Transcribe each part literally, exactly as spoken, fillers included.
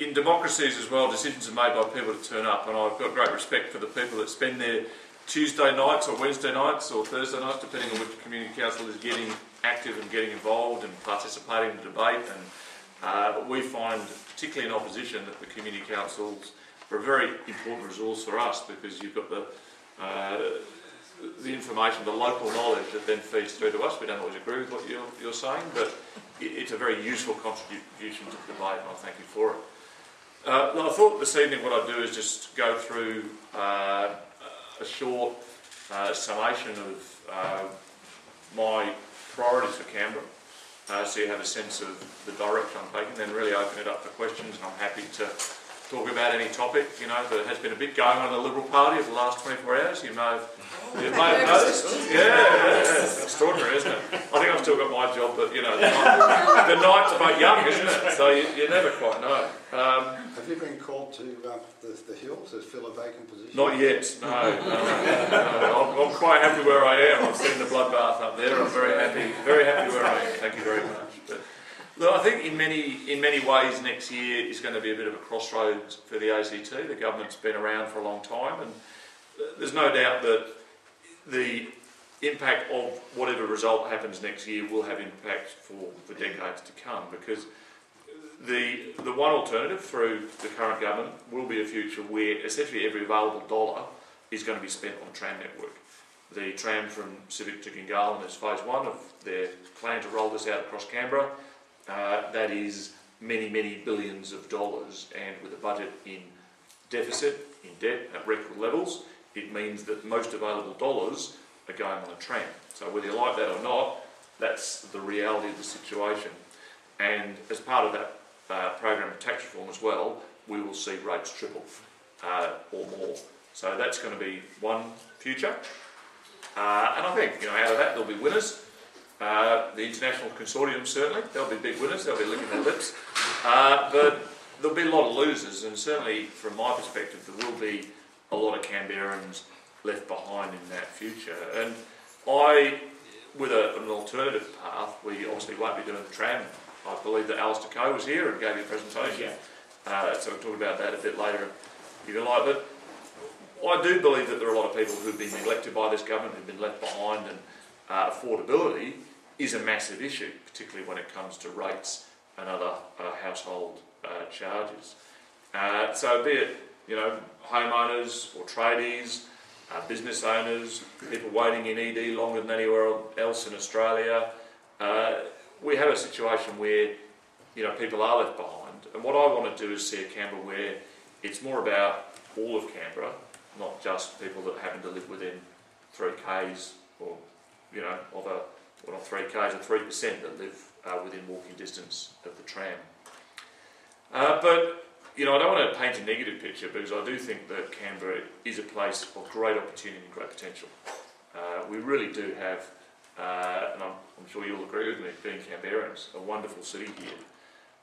in democracies as well, decisions are made by people to turn up, and I've got great respect for the people that spend their Tuesday nights or Wednesday nights or Thursday nights, depending on which community council is getting active and getting involved and participating in the debate. And uh, but we find, particularly in opposition, that the community councils are a very important resource for us, because you've got the uh, the information, the local knowledge that then feeds through to us. We don't always agree with what you're, you're saying, but it's a very useful contribution to the debate, and I thank you for it. Uh, well, I thought this evening what I'd do is just go through uh, a short uh, summation of uh, my priorities for Canberra, uh, so you have a sense of the direction I'm taking, then really open it up for questions, and I'm happy to talk about any topic. You know, there has been a bit going on in the Liberal Party over the last twenty-four hours, you may have, you may have noticed. Yeah, yeah, yeah, it's extraordinary, isn't it? I think I've still got my job, but you know, the, night, the night's about young, isn't it? So you, you never quite know. Um, have you been called to uh, the, the Hills to fill a vacant position? Not yet, no. no, no, no, no. I'm, I'm quite happy where I am. I've seen the bloodbath up there. I'm very happy, very happy where I am. Thank you very much. But, look, I think in many in many ways next year is going to be a bit of a crossroads for the A C T. The government's been around for a long time, and there's no doubt that the impact of whatever result happens next year will have impact for, for decades to come, because the the one alternative through the current government will be a future where essentially every available dollar is going to be spent on the tram network. The tram from Civic to Gingarlan is phase one of their plan to roll this out across Canberra. Uh, that is many, many billions of dollars, and with a budget in deficit, in debt at record levels, it means that most available dollars are going on a tram. So whether you like that or not, that's the reality of the situation. And as part of that uh, program of tax reform as well, we will see rates triple uh, or more. So that's going to be one future. Uh, and I think, you know, out of that there'll be winners. Uh, the international consortium, certainly, they'll be big winners, they'll be licking their lips. Uh, but there'll be a lot of losers, and certainly from my perspective, there will be a lot of Canberrans left behind in that future. And I, with a, an alternative path, we obviously won't be doing the tram. I believe that Alistair Coe was here and gave you a presentation. Uh, so we'll talk about that a bit later if you like. But I do believe that there are a lot of people who've been neglected by this government, who've been left behind, and uh, affordability is a massive issue, particularly when it comes to rates and other uh, household uh, charges. Uh, so be it, you know, homeowners or tradies, uh, business owners, people waiting in E D longer than anywhere else in Australia, uh, we have a situation where, you know, people are left behind. And what I want to do is see a Canberra where it's more about all of Canberra, not just people that happen to live within three Ks or, you know, of a well, not three Ks, or three percent that live uh, within walking distance of the tram. Uh, but you know, I don't want to paint a negative picture, because I do think that Canberra is a place of great opportunity and great potential. Uh, we really do have, uh, and I'm, I'm sure you'll agree with me, being Canberrans, a wonderful city here.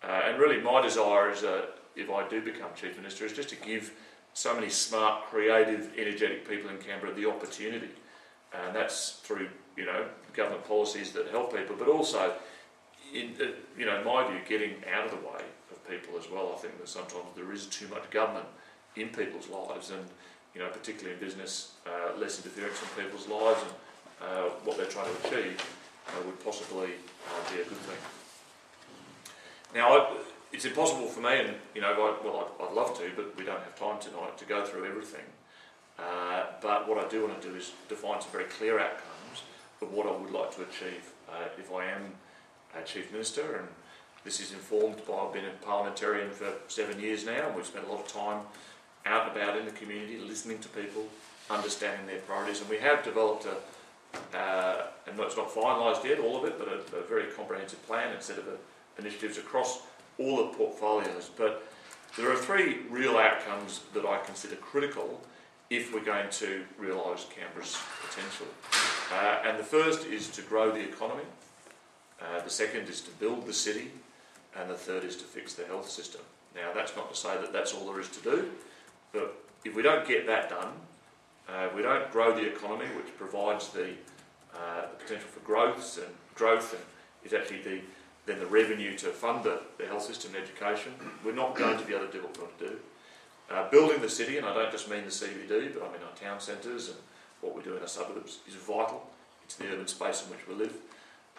Uh, and really, my desire is that if I do become Chief Minister, is just to give so many smart, creative, energetic people in Canberra the opportunity, and that's through, you know, government policies that help people, but also, in uh, you know, in my view, getting out of the way of people as well. I think that sometimes there is too much government in people's lives, and you know, particularly in business, uh, less interference in people's lives, and uh, what they're trying to achieve uh, would possibly uh, be a good thing. Now, I, it's impossible for me, and you know, I, well, I'd, I'd love to, but we don't have time tonight to go through everything. Uh, but what I do want to do is define some very clear outcomes of what I would like to achieve uh, if I am uh, Chief Minister, and this is informed by I've been a parliamentarian for seven years now, and we've spent a lot of time out and about in the community, listening to people, understanding their priorities, and we have developed a, uh, and it's not finalised yet, all of it, but a, a very comprehensive plan and set of initiatives across all the portfolios. But there are three real outcomes that I consider critical if we're going to realise Canberra's potential. Uh, and the first is to grow the economy, uh, the second is to build the city, and the third is to fix the health system. Now, that's not to say that that's all there is to do, but if we don't get that done, uh, we don't grow the economy, which provides the, uh, the potential for growth and growth and is actually the, then the revenue to fund the, the health system and education, we're not going to be able to do what we want to do. Uh, building the city, and I don't just mean the C B D, but I mean our town centres and what we do in our suburbs, is vital. It's the urban space in which we live.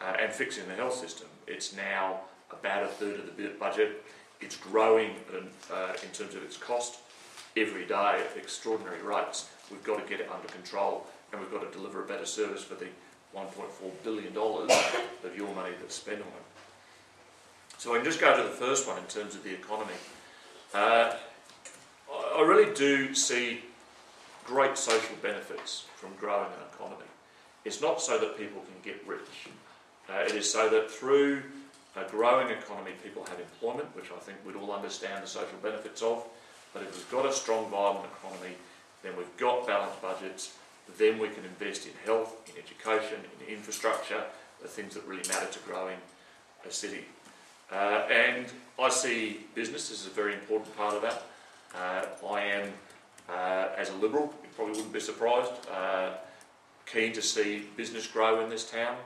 Uh, and fixing the health system. It's now about a third of the budget. It's growing in, uh, in terms of its cost every day at extraordinary rates. We've got to get it under control, and we've got to deliver a better service for the one point four billion dollars of your money that's spent on it. So I can just go to the first one in terms of the economy. Uh, I really do see great social benefits from growing an economy. It's not so that people can get rich. Uh, it is so that through a growing economy, people have employment, which I think we'd all understand the social benefits of. But if we've got a strong, vibrant economy, then we've got balanced budgets, then we can invest in health, in education, in infrastructure, the things that really matter to growing a city. Uh, and I see business as a very important part of that. Uh, I am, uh, as a Liberal, you probably wouldn't be surprised, uh, keen to see business grow in this town.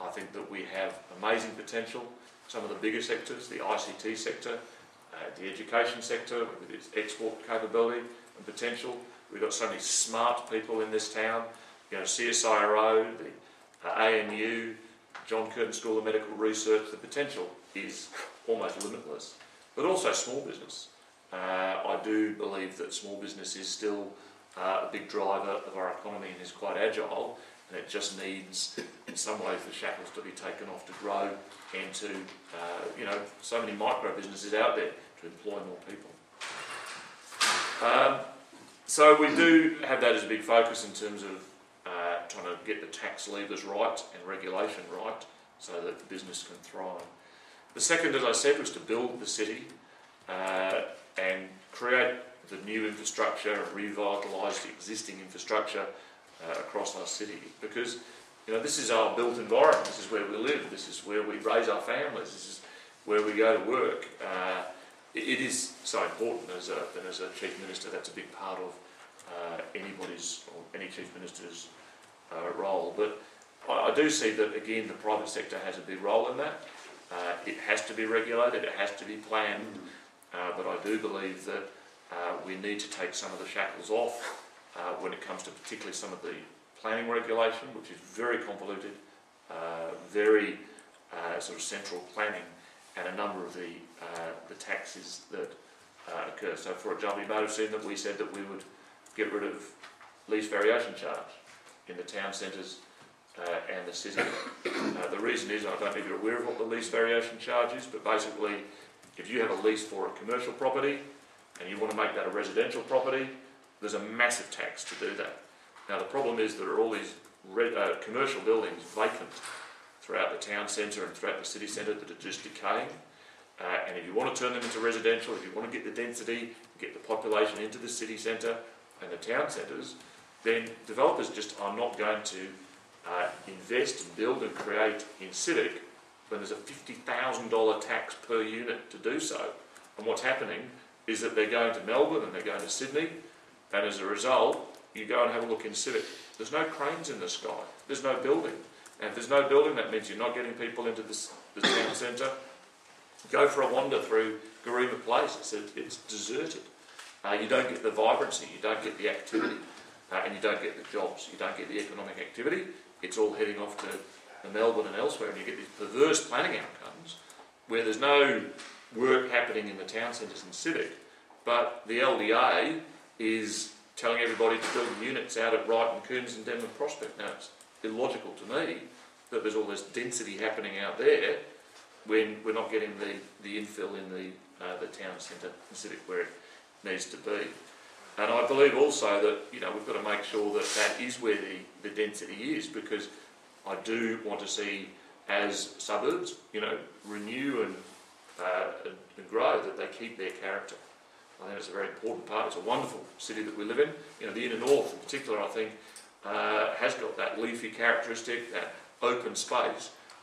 I think that we have amazing potential. Some of the bigger sectors, the I C T sector, uh, the education sector, with its export capability and potential. We've got so many smart people in this town. You know, C S I R O, the uh, A N U, John Curtin School of Medical Research. The potential is almost limitless. But also small business. Uh, I do believe that small business is still uh, a big driver of our economy and is quite agile. And it just needs, in some ways, the shackles to be taken off to grow and to, uh, you know, so many micro businesses out there to employ more people. Um, so we do have that as a big focus in terms of uh, trying to get the tax levers right and regulation right so that the business can thrive. The second, as I said, was to build the city uh, and create the new infrastructure and revitalise the existing infrastructure Uh, across our city, because you know this is our built environment, this is where we live, this is where we raise our families, this is where we go to work. Uh, it, it is so important, as a, and as a Chief Minister that's a big part of uh, anybody's, or any Chief Minister's uh, role. But I, I do see that again the private sector has a big role in that. Uh, it has to be regulated, it has to be planned, uh, but I do believe that uh, we need to take some of the shackles off Uh, when it comes to particularly some of the planning regulation, which is very convoluted, uh, very uh, sort of central planning, and a number of the uh, the taxes that uh, occur. So for example, you might have seen that we said that we would get rid of lease variation charge in the town centres uh, and the city. Uh, the reason is, I don't know if you're aware of what the lease variation charge is, but basically if you have a lease for a commercial property and you want to make that a residential property, there's a massive tax to do that. Now the problem is there are all these red, uh, commercial buildings vacant throughout the town centre and throughout the city centre that are just decaying. Uh, and if you want to turn them into residential, if you want to get the density, get the population into the city centre and the town centres, then developers just are not going to uh, invest and build and create in civic when there's a fifty thousand dollar tax per unit to do so. And what's happening is that they're going to Melbourne and they're going to Sydney, and as a result, you go and have a look in civic. There's no cranes in the sky. There's no building. And if there's no building, that means you're not getting people into the, the town centre. Go for a wander through Garima Place. It's, it's deserted. Uh, you don't get the vibrancy. You don't get the activity. Uh, and you don't get the jobs. You don't get the economic activity. It's all heading off to Melbourne and elsewhere. And you get these perverse planning outcomes where there's no work happening in the town centres and civic. But the L D A is telling everybody to build units out at Wright and Coombs and Denman Prospect. Now, it's illogical to me that there's all this density happening out there when we're not getting the, the infill in the, uh, the town centre and civic where it needs to be. And I believe also that, you know, we've got to make sure that that is where the, the density is, because I do want to see, as suburbs, you know, renew and, uh, and grow, that they keep their character. I think it's a very important part. It's a wonderful city that we live in. You know, the inner north in particular, I think, uh, has got that leafy characteristic, that open space.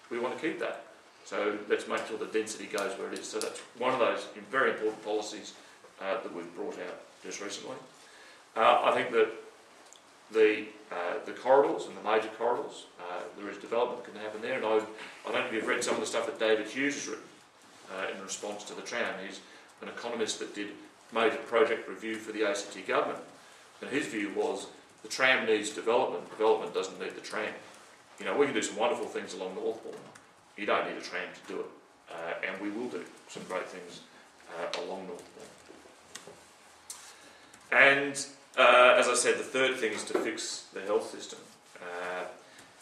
We want to keep that. So let's make sure the density goes where it is. So that's one of those very important policies uh, that we've brought out just recently. Uh, I think that the uh, the corridors and the major corridors. Uh, there is development that can happen there, and I, I don't know if you've read some of the stuff that David Hughes has written uh, in response to the tram. He's an economist that did major project review for the A C T government, and his view was the tram needs development, development doesn't need the tram. You know, we can do some wonderful things along the Northbourne. You don't need a tram to do it, uh, and we will do some great things uh, along Northbourne. And uh, as I said, the third thing is to fix the health system, uh,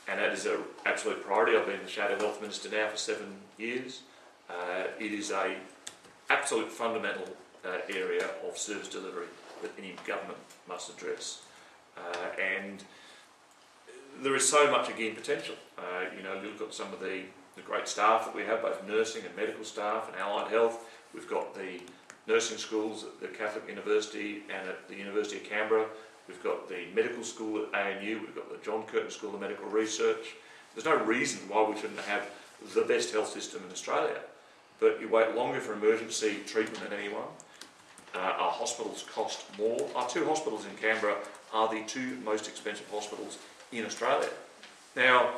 and that is an absolute priority. I've been the Shadow Health Minister now for seven years. Uh, it is a absolute fundamental uh, area of service delivery that any government must address, uh, and there is so much again potential. Uh, you know, you look at some of the, the great staff that we have, both nursing and medical staff and allied health. We've got the nursing schools at the Catholic University and at the University of Canberra. We've got the medical school at A N U. We've got the John Curtin School of Medical Research. There's no reason why we shouldn't have the best health system in Australia. But you wait longer for emergency treatment than anyone. Uh, our hospitals cost more. Our two hospitals in Canberra are the two most expensive hospitals in Australia. Now,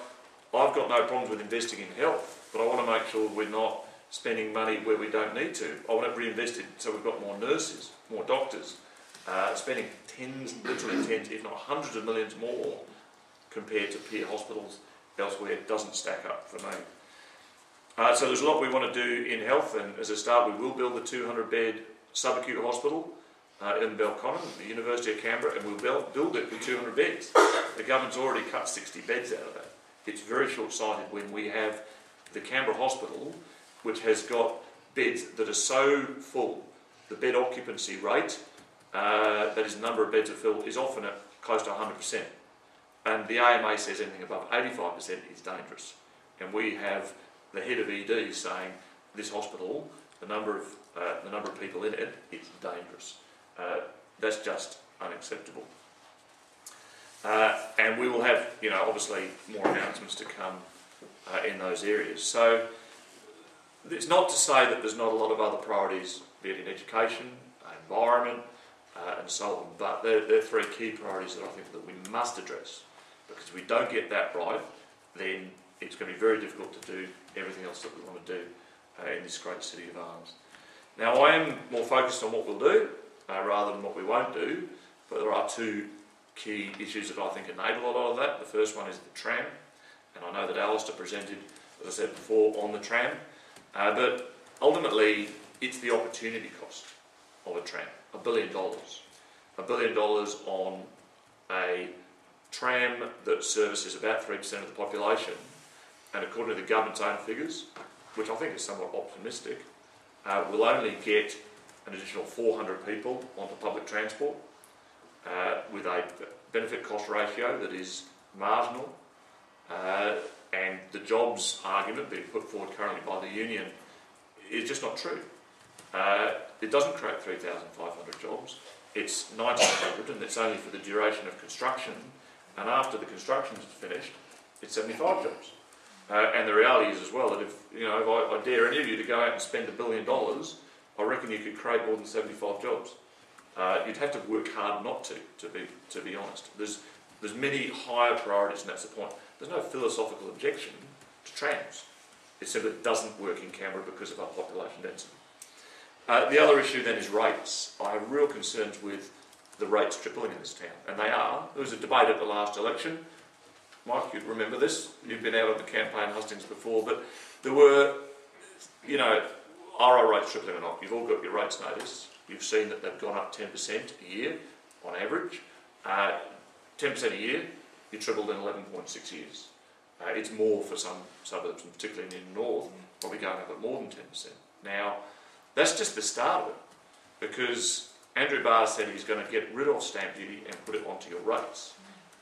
I've got no problems with investing in health, but I want to make sure we're not spending money where we don't need to. I want it reinvested so we've got more nurses, more doctors, uh, spending tens, literally tens, if not hundreds of millions more compared to peer hospitals elsewhere. It doesn't stack up for me. Uh, so there's a lot we want to do in health, and as a start we will build the two hundred bed subacute hospital uh, in Belconnen, the University of Canberra, and we'll build it with two hundred beds. The government's already cut sixty beds out of that. It's very short-sighted when we have the Canberra hospital, which has got beds that are so full, the bed occupancy rate, uh, that is the number of beds are filled, is often at close to one hundred percent. And the A M A says anything above eighty-five percent is dangerous. And we have the head of E D saying this hospital, the number of, uh, the number of people in it, it's dangerous. Uh, that's just unacceptable. Uh, and we will have, you know, obviously more announcements to come uh, in those areas. So it's not to say that there's not a lot of other priorities, be it in education, environment, uh, and so on, but they're, they're three key priorities that I think that we must address, because if we don't get that right, then it's going to be very difficult to do everything else that we want to do uh, in this great city of Arms. Now, I am more focused on what we'll do uh, rather than what we won't do, but there are two key issues that I think enable a lot of that. The first one is the tram, and I know that Alistair presented, as I said before, on the tram, uh, but ultimately it's the opportunity cost of a tram, a billion dollars. A billion dollars on a tram that services about three percent of the population, and according to the government's own figures, which I think is somewhat optimistic, uh, we'll only get an additional four hundred people onto public transport uh, with a benefit-cost ratio that is marginal, uh, and the jobs argument being put forward currently by the union is just not true. Uh, it doesn't create three thousand five hundred jobs, it's nineteen hundred, and it's only for the duration of construction, and after the construction is finished, it's seventy-five jobs. Uh, and the reality is as well that if, you know, if I, I dare any of you to go out and spend a billion dollars, I reckon you could create more than seventy-five jobs. Uh, you'd have to work hard not to, to be to be honest. There's there's many higher priorities, and that's the point. There's no philosophical objection to trams. It simply doesn't work in Canberra because of our population density. Uh, the other issue then is rates. I have real concerns with the rates tripling in this town, and they are. There was a debate at the last election. Mike, you'd remember this. You've been out on the campaign hustings before, but there were, you know, are our rates tripling or not? You've all got your rates notice. You've seen that they've gone up ten percent a year on average. Uh, ten percent a year, you tripled in eleven point six years. Uh, it's more for some suburbs, and particularly in the north, probably going up at more than ten percent. Now, that's just the start of it, because Andrew Barr said he's going to get rid of stamp duty and put it onto your rates.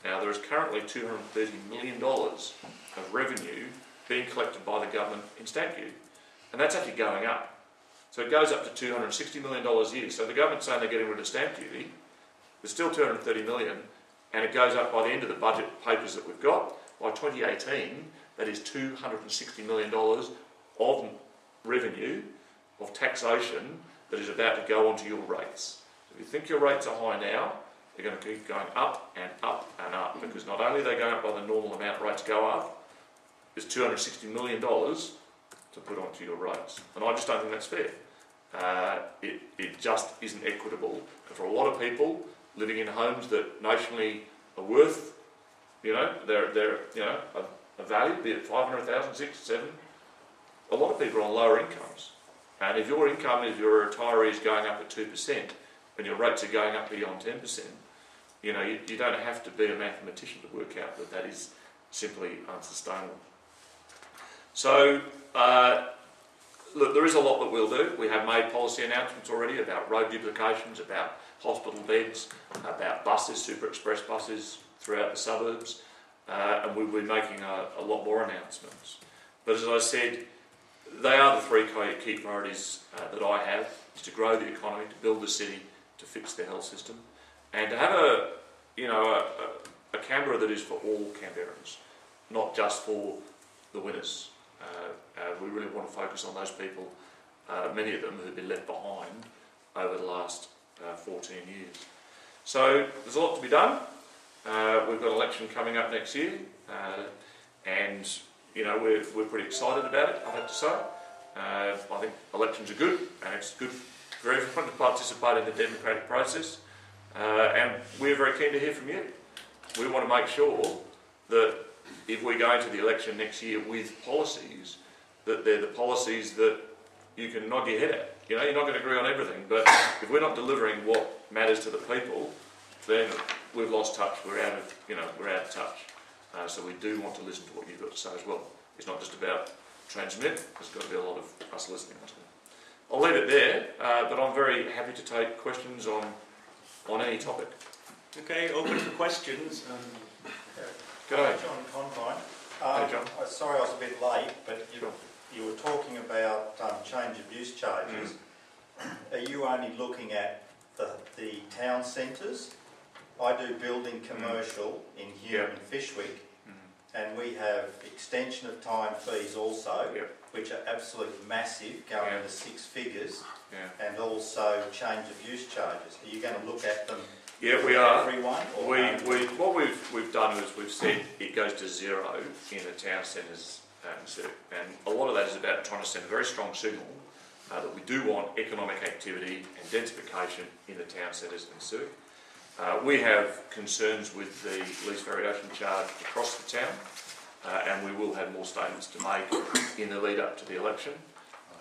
Now, there is currently two hundred thirty million dollars of revenue being collected by the government in stamp duty, and that's actually going up. So it goes up to two hundred sixty million dollars a year. So the government's saying they're getting rid of stamp duty, there's still two hundred thirty million dollars, and it goes up by the end of the budget papers that we've got. By twenty eighteen, that is two hundred sixty million dollars of revenue, of taxation, that is about to go onto your rates. So if you think your rates are high now, they're going to keep going up and up and up, because not only are they going up by the normal amount rates go up, there's two hundred sixty million dollars to put onto your rates. And I just don't think that's fair. Uh, it, it just isn't equitable. And for a lot of people living in homes that notionally are worth, you know, they're, they're, you know, a, a value, be it five hundred thousand, six, seven, a lot of people are on lower incomes. And if your income, if your retiree is going up at two percent and your rates are going up beyond ten percent, you know, you, you don't have to be a mathematician to work out that that is simply unsustainable. So, uh, look, there is a lot that we'll do. We have made policy announcements already about road duplications, about hospital beds, about buses, super express buses throughout the suburbs, uh, and we'll be making a, a lot more announcements. But as I said, they are the three key priorities uh, that I have, is to grow the economy, to build the city, to fix the health system, and to have a, you know, a, a, a Canberra that is for all Canberrans, not just for the winners. Uh, uh, we really want to focus on those people, uh, many of them who have been left behind over the last uh, fourteen years. So there's a lot to be done. Uh, we've got an election coming up next year, uh, and you know, we're, we're pretty excited about it, I have to say. Uh, I think elections are good, and it's good for everyone to participate in the democratic process. Uh, and we're very keen to hear from you. We want to make sure that if we go into the election next year with policies, that they're the policies that you can nod your head at. You know, you're not going to agree on everything, but if we're not delivering what matters to the people, then we've lost touch, we're out of, you know, we're out of touch. Uh, so we do want to listen to what you've got to say as well. It's not just about transmit, there's got to be a lot of us listening. I'll leave it there, uh, but I'm very happy to take questions on on any topic. Okay, open for questions. Um, Go ahead. John Convine. Um, hey, John. Uh, sorry I was a bit late, but you, sure. you were talking about um, change abuse charges. Mm. Are you only looking at the, the town centres? I do building commercial mm. in Hume yep. and Fishwick, mm. and we have extension of time fees also, yep. which are absolutely massive, going yep. to six figures, yep. and also change of use charges. Are you going to look at them? Yeah, we are. Everyone, or we, no? we, what we've we've done is we've said it goes to zero in the town centres, um, and a lot of that is about trying to send a very strong signal uh, that we do want economic activity and densification in the town centres and circuit. Uh, we have concerns with the lease variation charge across the town, uh, and we will have more statements to make in the lead up to the election.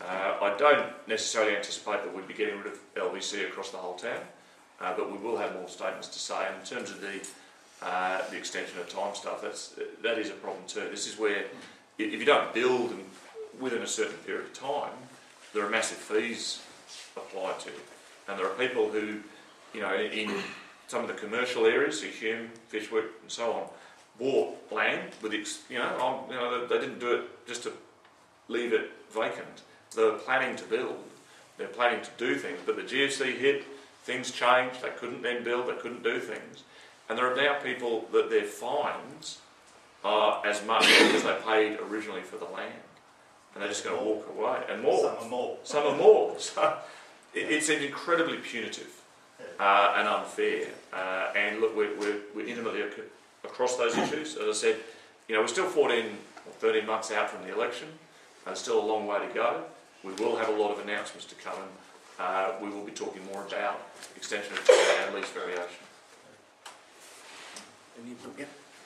Uh, I don't necessarily anticipate that we'd be getting rid of L V C across the whole town, uh, but we will have more statements to say. And in terms of the uh, the extension of time stuff, that's that is a problem too. This is where, if you don't build and within a certain period of time, there are massive fees applied to, and there are people who, you know, in some of the commercial areas, so Hume, Fishwick, and so on, bought land with, you know, you know, they didn't do it just to leave it vacant. They were planning to build, they're planning to do things, but the G F C hit, things changed, they couldn't then build, they couldn't do things, and there are now people that their fines are as much as they paid originally for the land, and they're just going to walk away, and more. Some are more. Some are more. So it's incredibly punitive. Uh, and unfair, uh, and look, we're, we're, we're intimately ac across those issues. As I said, you know, we're still fourteen or thirteen months out from the election, and still a long way to go. We will have a lot of announcements to come, and uh, we will be talking more about extension of time and lease variation.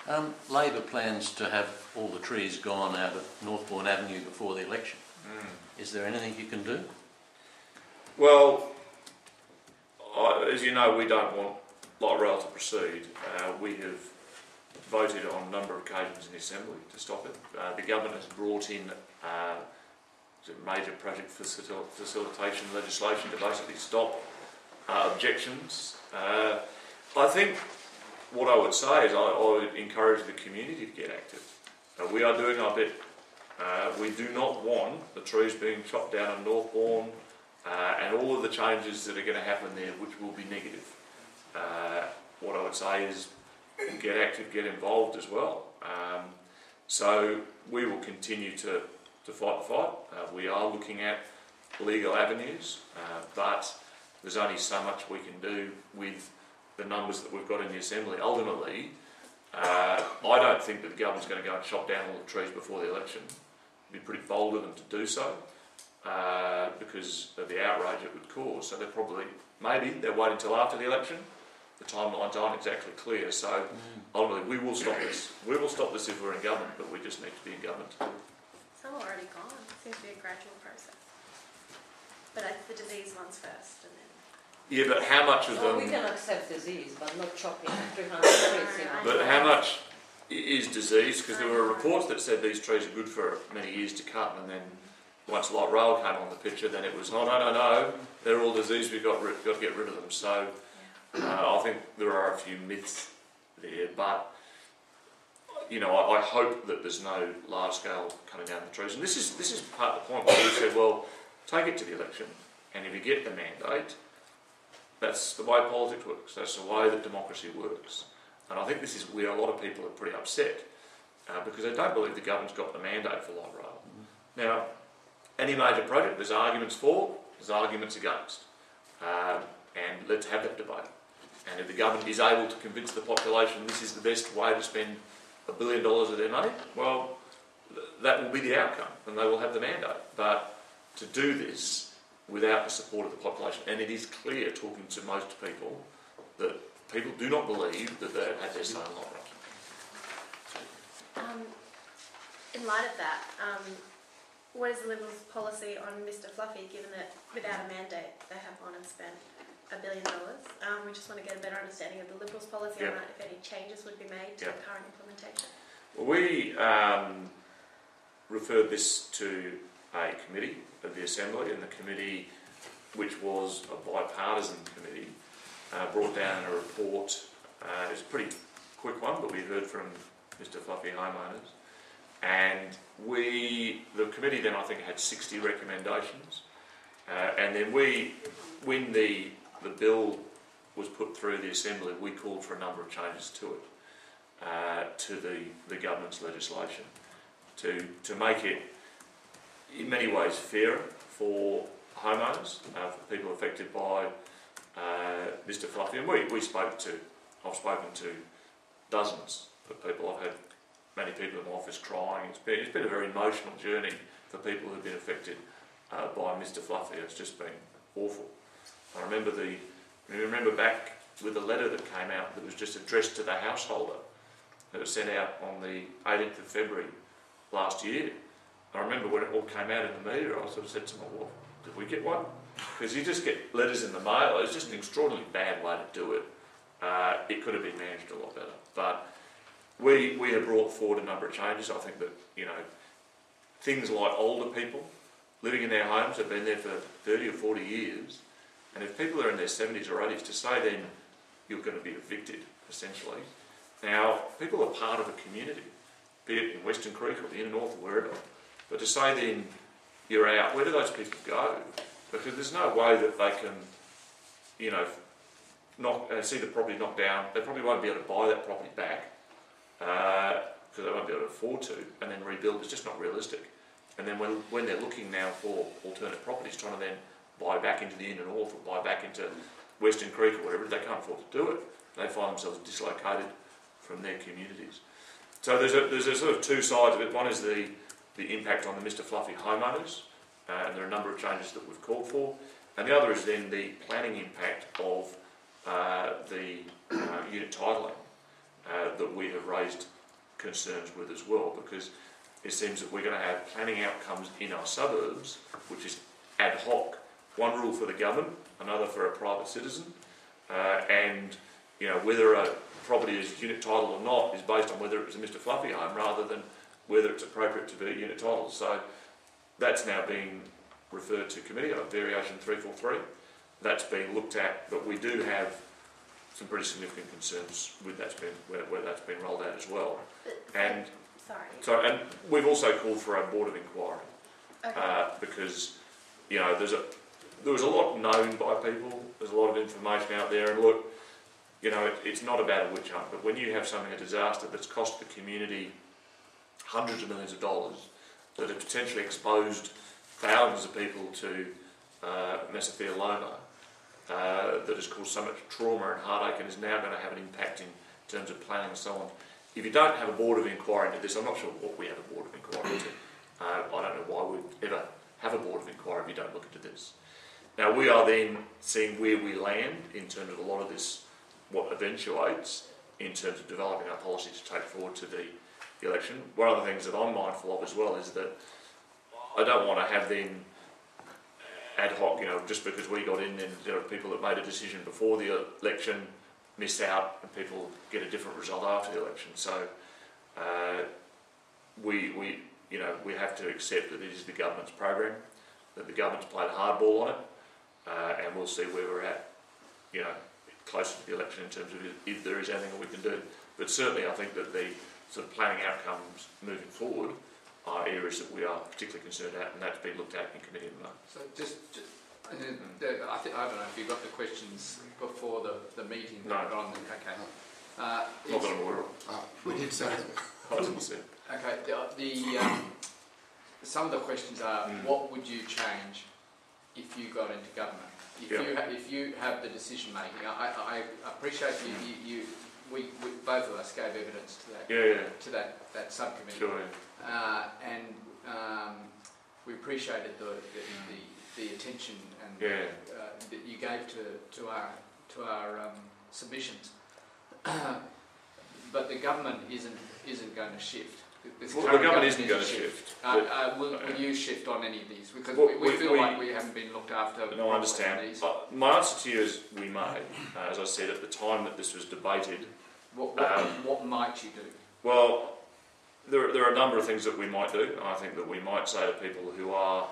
Um, Labor plans to have all the trees gone out of Northbourne Avenue before the election. Mm. Is there anything you can do? Well, I, as you know, we don't want light rail to proceed. Uh, we have voted on a number of occasions in the Assembly to stop it. Uh, the government has brought in uh, major project facil facilitation legislation to basically stop uh, objections. Uh, I think what I would say is I, I would encourage the community to get active. Uh, we are doing our bit. Uh, we do not want the trees being chopped down in Northbourne, Uh, and all of the changes that are going to happen there, which will be negative. Uh, what I would say is get active, get involved as well. Um, so we will continue to, to fight the fight. Uh, we are looking at legal avenues, uh, but there's only so much we can do with the numbers that we've got in the Assembly. Ultimately, uh, I don't think that the government's going to go and chop down all the trees before the election. It'd be pretty bold of them to do so, uh, because of the outrage it would cause. So they're probably, maybe, they're waiting until after the election. The timelines aren't exactly clear, so ultimately we will stop this. We will stop this if we're in government, but we just need to be in government. Some are already gone. It seems to be a gradual process. But I, the disease ones first, and then... Yeah, but how much of well, them... we can accept disease, but not chopping three hundred trees. But how much is disease? Because there were reports that said these trees are good for many years to come, and then once light rail came on the picture, then it was, oh, no, no, no, they're all disease, we've got, rid got to get rid of them. So uh, I think there are a few myths there, but, you know, I, I hope that there's no large-scale cutting down the trees. And this is, this is part of the point where we said, well, take it to the election, and if you get the mandate, that's the way politics works, that's the way that democracy works. And I think this is where a lot of people are pretty upset, uh, because they don't believe the government's got the mandate for light rail. Now, any major project, there's arguments for, there's arguments against. Uh, and let's have that debate. And if the government is able to convince the population this is the best way to spend a billion dollars of their money, well, th that will be the outcome, and they will have the mandate. But to do this without the support of the population, and it is clear, talking to most people, that people do not believe that they have their say in light rail. Um, in light of that, um, what is the Liberals' policy on Mr Fluffy, given that without a mandate they have gone and spent a billion dollars? Um, we just want to get a better understanding of the Liberals' policy yep. on that, if any changes would be made to yep. the current implementation. Well, we um, referred this to a committee of the Assembly, and the committee, which was a bipartisan committee, uh, brought down a report. Uh, it was a pretty quick one, but we heard from Mr Fluffy homeowners. And we, the committee then I think had sixty recommendations, uh, and then we, when the, the bill was put through the Assembly, we called for a number of changes to it, uh, to the, the government's legislation, to, to make it in many ways fairer for homeowners, uh, for people affected by uh, Mr Fluffy. And we, we spoke to, I've spoken to dozens of people. I've had many people in my office crying. It's been, it's been a very emotional journey for people who've been affected uh, by Mr Fluffy. It's just been awful. I remember the, I remember back with a letter that came out that was just addressed to the householder that was sent out on the eighteenth of February last year. I remember when it all came out in the media, I sort of said to my wife, did we get one? Because you just get letters in the mail. It's just an extraordinarily bad way to do it. Uh, it could have been managed a lot better. But We, we have brought forward a number of changes. I think that, you know, things like older people living in their homes have been there for thirty or forty years, and if people are in their seventies or eighties, to say then you're going to be evicted, essentially. Now, people are part of a community, be it in Western Creek or the Inner North or wherever, but to say then you're out, where do those people go? Because there's no way that they can, you know, knock, uh, see the property knocked down. They probably won't be able to buy that property back, because uh, they won't be able to afford to, and then rebuild. It's just not realistic. And then when, when they're looking now for alternate properties, trying to then buy back into the Inner North or buy back into Western Creek or whatever, they can't afford to do it. They find themselves dislocated from their communities. So there's a, there's a sort of two sides of it. One is the, the impact on the Mr Fluffy homeowners, uh, and there are a number of changes that we've called for. And the other is then the planning impact of uh, the uh, unit titling. Uh, that we have raised concerns with as well, because it seems that we're going to have planning outcomes in our suburbs which is ad hoc. One rule for the government, another for a private citizen, uh, and you know, whether a property is unit titled or not is based on whether it was a Mr Fluffy home rather than whether it's appropriate to be a unit title. So that's now being referred to committee, like variation three forty-three. That's being looked at, but we do have some pretty significant concerns with that's been where, where that's been rolled out as well, and sorry. So and we've also called for a board of inquiry, okay. uh, because you know there's a there was a lot known by people. There's a lot of information out there, and look, you know it, it's not about a witch hunt, but when you have something a disaster that's cost the community hundreds of millions of dollars, that have potentially exposed thousands of people to uh, mesothelioma, uh, that has caused so much trauma and heartache and is now going to have an impact in terms of planning and so on. If you don't have a board of inquiry into this, I'm not sure what we have a board of inquiry into. Uh, I don't know why we'd ever have a board of inquiry if you don't look into this. Now we are then seeing where we land in terms of a lot of this, what eventuates in terms of developing our policy to take forward to the, the election. One of the things that I'm mindful of as well is that I don't want to have then ad hoc, you know, just because we got in, then there are people that made a decision before the election, miss out, and people get a different result after the election. So uh, we, we, you know, we have to accept that it is the government's program, that the government's played hardball on it, uh, and we'll see where we're at, you know, closer to the election in terms of if there is anything that we can do. But certainly I think that the sort of planning outcomes moving forward are areas that we are particularly concerned at, and that's been looked at in committee at the moment. So just, just I, mean, mm. I, think, I don't know if you got the questions before the, the meeting. No. That on the, okay. Uh, Not that I'm aware of. Oh, we did say that. I didn't say that. Okay, the, the, um, some of the questions are, mm. what would you change if you got into government? If, yep. you, ha if you have the decision making, I, I appreciate you, mm. you, you we, we, both of us gave evidence to that, yeah, yeah. To that, that subcommittee. Sure, yeah. Uh, and um, we appreciated the the, the, the attention and yeah. the, uh, that you gave to to our to our um, submissions. But the government isn't isn't going to shift. This well, the government, government isn't going to shift. shift. Uh, uh, will, will you shift on any of these? Because well, we, we, we feel we, like we haven't been looked after. No, I understand. These. Uh, my answer to you is we may. Uh, as I said at the time that this was debated, what what, um, what might you do? Well. There, there are a number of things that we might do, and I think that we might say to people who are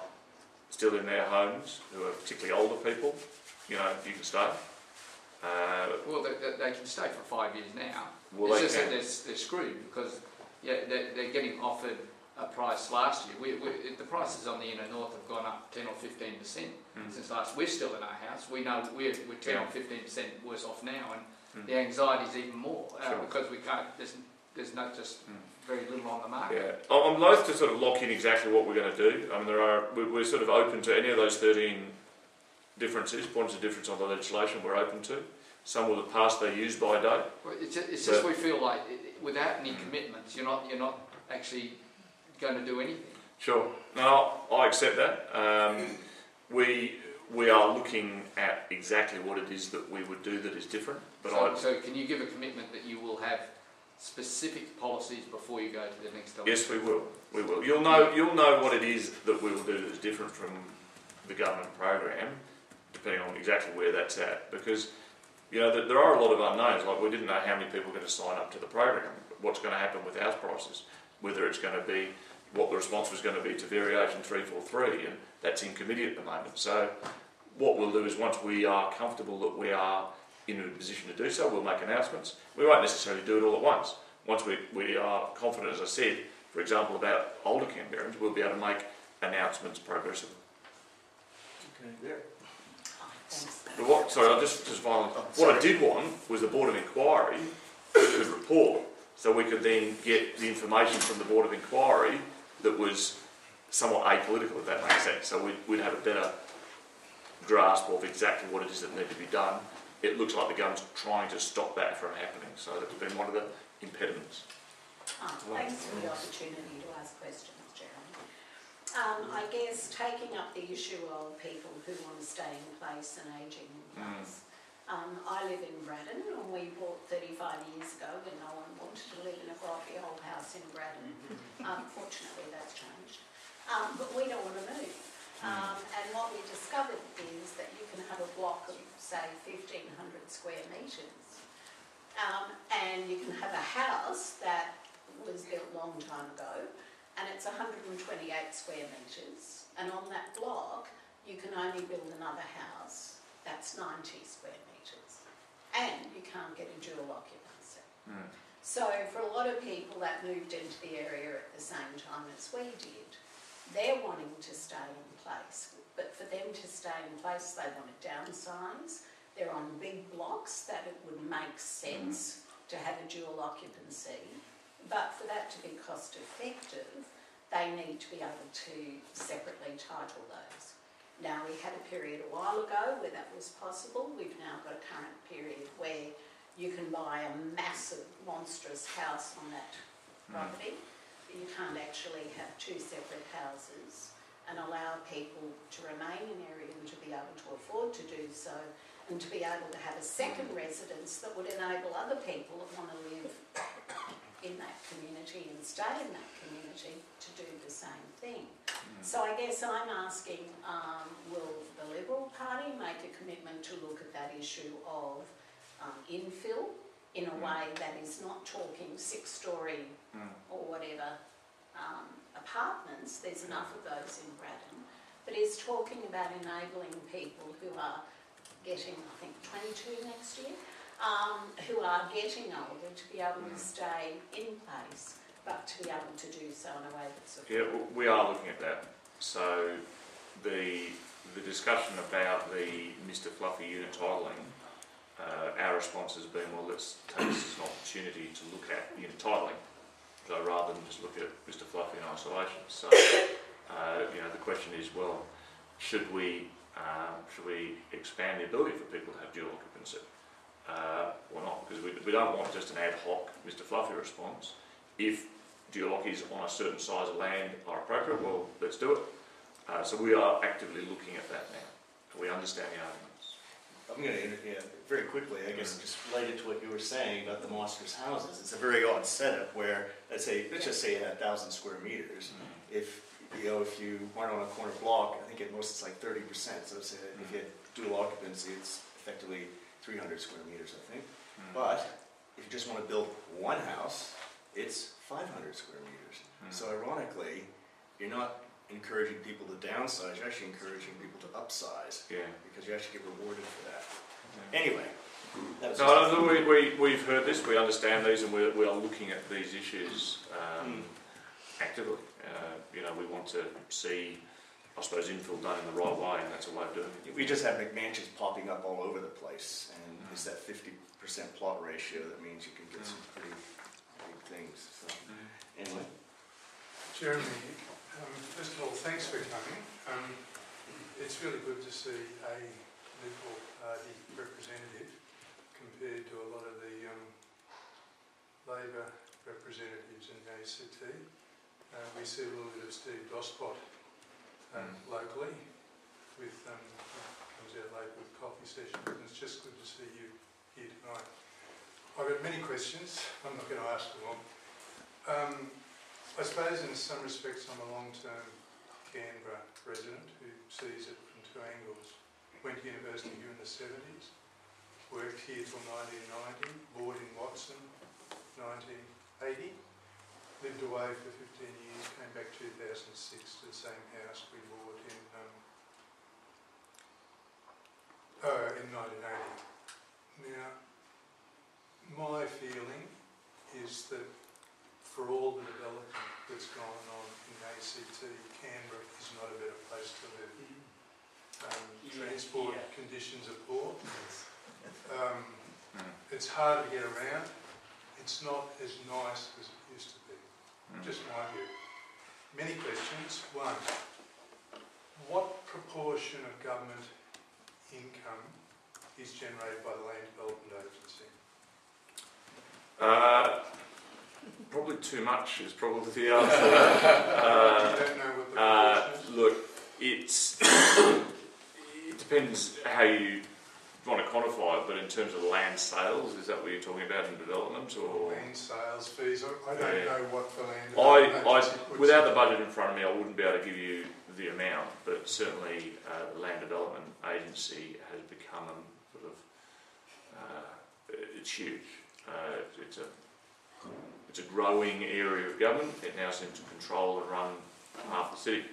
still in their homes, who are particularly older people, you know, you can stay. Uh, well, they, they can stay for five years now. Well, it's just can. that they're, they're screwed because yeah, they're, they're getting offered a price last year. We, we, the prices on the inner north have gone up ten or fifteen percent mm. since last. We're still in our house. We know we're, we're ten yeah. or fifteen percent worse off now, and mm. the anxiety is even more uh, sure. because we can't, there's, there's no just... Mm. very little on the market. Yeah. I'm loath to sort of lock in exactly what we're going to do. I mean, there are we're sort of open to any of those thirteen differences, points of difference on the legislation we're open to. Some will have passed their use-by date. Well, it's just, it's just we feel like without any commitments, you're not you're not actually going to do anything. Sure. No, I accept that. Um, we we are looking at exactly what it is that we would do that is different. But so, I, so can you give a commitment that you will have specific policies before you go to the next election? Yes, we will. We will. You'll know. You'll know what it is that we will do that is different from the government program, depending on exactly where that's at. Because you know there are a lot of unknowns. Like we didn't know how many people are going to sign up to the program. What's going to happen with house prices? Whether it's going to be what the response was going to be to variation three four three, and that's in committee at the moment. So what we'll do is once we are comfortable that we are in a position to do so, we'll make announcements. We won't necessarily do it all at once. Once we, we are confident, as I said, for example, about older Canberrans, we'll be able to make announcements progressively. Okay, there. But what, sorry, I'll just, just finally, oh, what I did want was the Board of Inquiry could report, so we could then get the information from the Board of Inquiry that was somewhat apolitical, if that makes sense. So we'd, we'd have a better grasp of exactly what it is that needed to be done. It looks like the government's trying to stop that from happening, so that's been one of the impediments. Oh, thanks for the opportunity to ask questions, Jeremy. Um, I guess taking up the issue of people who want to stay in place and ageing in place. Mm. Um, I live in Braddon, and we bought thirty-five years ago when no one wanted to live in a grotty old house in Braddon. Unfortunately, um, that's changed. Um, but we don't want to move. Um, and what we discovered is that you can have a block of, say, fifteen hundred square metres, um, and you can have a house that was built a long time ago, and it's one hundred twenty-eight square metres, and on that block you can only build another house that's ninety square metres, and you can't get a dual occupancy. Mm. So for a lot of people that moved into the area at the same time as we did, they're wanting to stay in place, but for them to stay in place, they want to downsize. They're on big blocks that it would make sense to have a dual occupancy, but for that to be cost effective, they need to be able to separately title those. Now, we had a period a while ago where that was possible. We've now got you can buy a massive, monstrous house on that property, but you can't actually have two separate houses and allow people to remain in area and to be able to afford to do so, and to be able to have a second residence that would enable other people that want to live in that community and stay in that community to do the same thing. Mm. So I guess I'm asking, um, will the Liberal Party make a commitment to look at that issue of um, infill in a mm. way that is not talking six-storey mm. or whatever um, apartments, there's enough of those in Braddon, but is talking about enabling people who are getting, I think, twenty-two next year, Um, who are getting older to be able to stay in place, but to be able to do so in a way that's affordable. Yeah, we are looking at that. So the the discussion about the Mr Fluffy unit titling, uh, our response has been, well, let's take this as an opportunity to look at unit titling, so rather than just look at Mr Fluffy in isolation. So uh, you know, the question is, well, should we um, should we expand the ability for people to have dual occupancy? Uh, or not, because we, we don't want just an ad hoc Mr Fluffy response. If dual occupancies on a certain size of land are appropriate, well, let's do it. Uh, so we are actively looking at that now. We understand the arguments. I'm going to interfere very quickly, I guess, mm. just related to what you were saying about the monstrous houses. It's a very odd setup where, let's say, let's just say a thousand square metres. Mm. If you know, if you weren't on a corner block, I think at most it's like thirty percent. So let's say mm. if you had dual occupancy, it's effectively three hundred square meters, I think. Mm. But if you just want to build one house, it's five hundred square meters. Mm. So ironically, you're not encouraging people to downsize, you're actually encouraging people to upsize. Yeah. Because you actually get rewarded for that. Yeah. Anyway. That was no, we, we, we've heard this, we understand these, and we're, we are looking at these issues um, mm. actively. Uh, you know, we want to see, I suppose, infill done in the right way, and that's a way of doing it. We just have McMansions popping up all over the place, and mm. it's that fifty percent plot ratio that means you can get mm. some pretty big things. So, mm. anyway. Jeremy, um, first of all, thanks for coming. Um, it's really good to see a Liberal Party representative compared to a lot of the um, Labor representatives in the A C T. Uh, we see a little bit of Steve Dospot Um, locally, with um, comes out later with coffee sessions, and it's just good to see you here tonight. I've got many questions. I'm not going to ask them all. Um, I suppose in some respects I'm a long-term Canberra resident who sees it from two angles. Went to university here in the seventies, worked here till nineteen ninety, bored in Watson, nineteen eighty. Lived away for fifteen years, came back two thousand six to the same house we bought in um, uh, in nineteen eighty. Now, my feeling is that for all the development that's gone on in A C T, Canberra is not a better place to live. Um, transport yeah. conditions are poor. Um, it's hard to get around. It's not as nice as it used to be. Just my view. Many questions. One, what proportion of government income is generated by the Land Development Agency? Uh, probably too much is probably the answer. uh, you don't know what the uh, proportion is? Look, it's it depends how you want to quantify it, but in terms of land sales, is that what you're talking about in development? Or land sales fees, I don't yeah. know what the land I, I, without the budget in front of me, I wouldn't be able to give you the amount, but certainly uh, the Land Development Agency has become a sort of, uh, it's huge. Uh, it's, a, it's a growing area of government. It now seems to control and run half the city.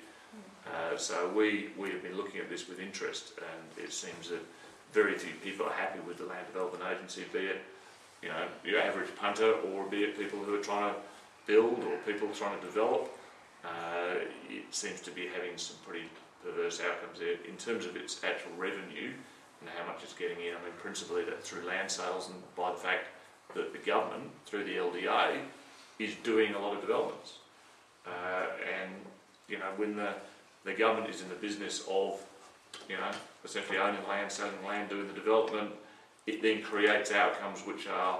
Uh, so we, we have been looking at this with interest, and it seems that very few people are happy with the Land Development Agency, be it, you know, your average punter, or be it people who are trying to build or people trying to develop. Uh, it seems to be having some pretty perverse outcomes there in terms of its actual revenue and how much it's getting in. I mean, principally that's through land sales and by the fact that the government, through the L D A, is doing a lot of developments. Uh, and, you know, when the, the government is in the business of, you know, essentially owning land, selling land, doing the development, it then creates outcomes which are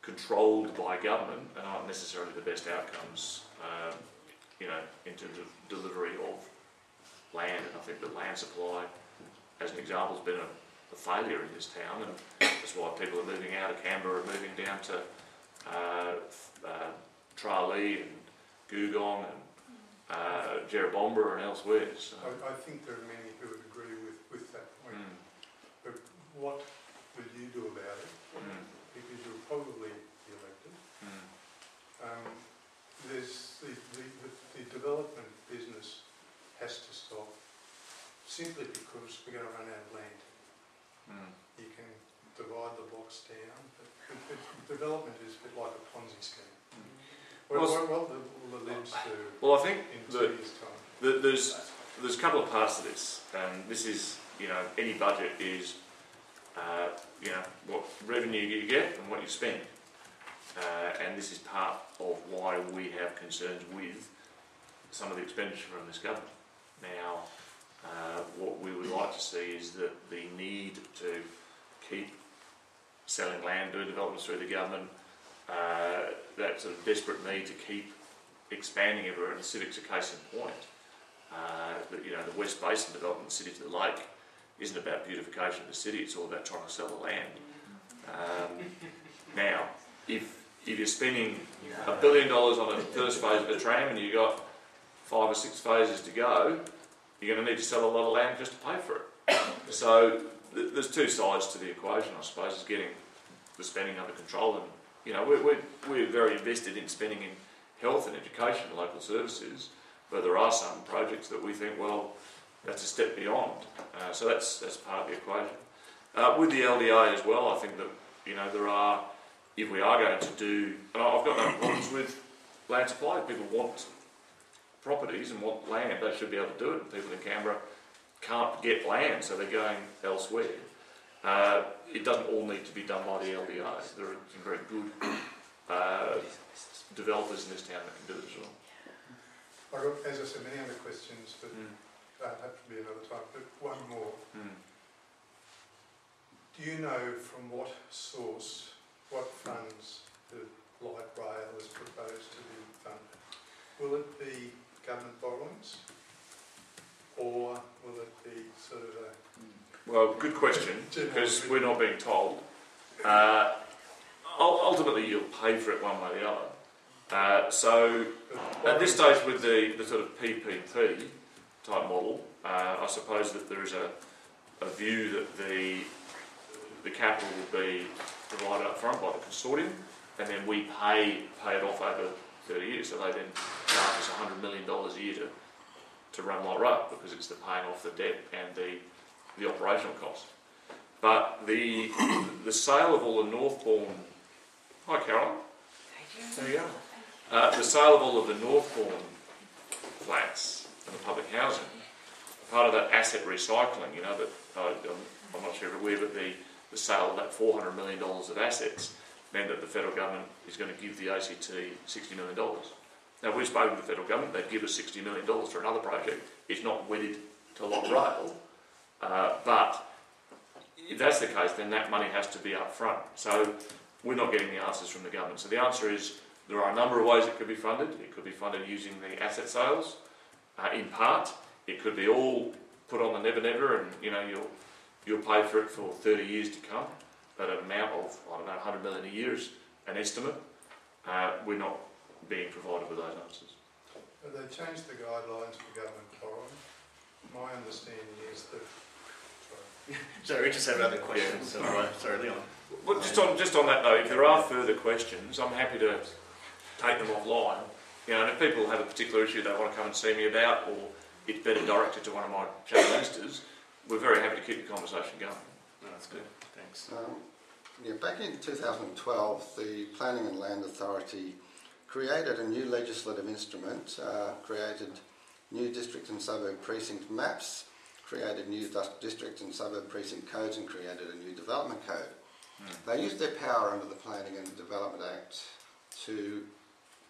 controlled by government and aren't necessarily the best outcomes, um, you know, in terms of delivery of land. And I think the land supply, as an example, has been a, a failure in this town, and that's why people are moving out of Canberra and moving down to uh, uh, Tralee and Googong and uh, Jerobomba and elsewhere. So I, I think there are many who would agree with, with that point. Mm. But what would you do about it? Mm. Because you'll probably be elected. Mm. Um, there's the, the, the development business has to stop simply because we're going to run out of land. Mm. You can divide the blocks down, but, but, but development is a bit like a Ponzi scheme. Mm. Well, well, well, the, the lives do well, I think in two the, years' time. The, there's, there's a couple of parts to this, and this is, you know, any budget is, uh, you know, what revenue you get and what you spend. Uh, and this is part of why we have concerns with some of the expenditure from this government. Now, uh, what we would like to see is that the need to keep selling land, doing developments through the government, Uh, that sort of desperate need to keep expanding everywhere, and civics are case in point. Uh, but, you know, the West Basin development, the city to the lake, isn't about beautification of the city, it's all about trying to sell the land. Um, now, if, if you're spending a billion dollars on a first phase of a tram and you've got five or six phases to go, you're going to need to sell a lot of land just to pay for it. So th there's two sides to the equation, I suppose, is getting the spending under control. And, you know, we're, we're, we're very invested in spending in health and education and local services, but there are some projects that we think, well, that's a step beyond. Uh, so that's that's part of the equation. Uh, with the L D A as well, I think that, you know, there are, if we are going to do, and I've got no problems with land supply. If people want properties and want land, they should be able to do it. People in Canberra can't get land, so they're going elsewhere. Uh, it doesn't all need to be done by the L D A. There are some very good uh, developers in this town that can do it as well. As I said, many other questions, but mm. that have to be another time. But one more. Mm. Do you know from what source, what funds the light rail is proposed to be funded? Will it be government borrowings, or will it be sort of a... Mm. Well, good question, because we're not being told. Uh, ultimately, you'll pay for it one way or the other. Uh, so, at this stage with the, the sort of P P P type model, uh, I suppose that there is a, a view that the, the capital will be provided up front by the consortium, and then we pay, pay it off over thirty years. So they then charge us one hundred million dollars a year to, to run Light Rail, because it's the paying off the debt and the the operational cost. But the the sale of all the Northbourne... Hi, Caroline. There you go. Uh, the sale of all of the Northbourne flats and the public housing, part of that asset recycling, you know, that uh, I'm not sure if you're aware, but the, the sale of that four hundred million dollars of assets meant that the federal government is going to give the A C T sixty million dollars. Now, we've spoken to the federal government, they've given us sixty million dollars for another project. It's not wedded to Light Rail. Uh, but if that's the case, then that money has to be up front. So we're not getting the answers from the government. So the answer is there are a number of ways it could be funded. It could be funded using the asset sales, uh, in part. It could be all put on the Never Never, and you know you'll you'll pay for it for thirty years to come. But an amount of, I don't know, one hundred million a year is an estimate. Uh, we're not being provided with those answers. But they changed the guidelines for government borrowing. My understanding is that. So we just have another question. Yeah. So, right. Sorry, Leon. Well, just on just on that though, if there are further questions, I'm happy to take them offline. You know, and if people have a particular issue they want to come and see me about, or it's better directed to one of my channel ministers, we're very happy to keep the conversation going. No, that's good. Thanks. Um, yeah, back in two thousand twelve, the Planning and Land Authority created a new legislative instrument, uh, created new district and suburb precinct maps, created new district and suburb precinct codes, and created a new development code. Mm. They used their power under the Planning and Development Act to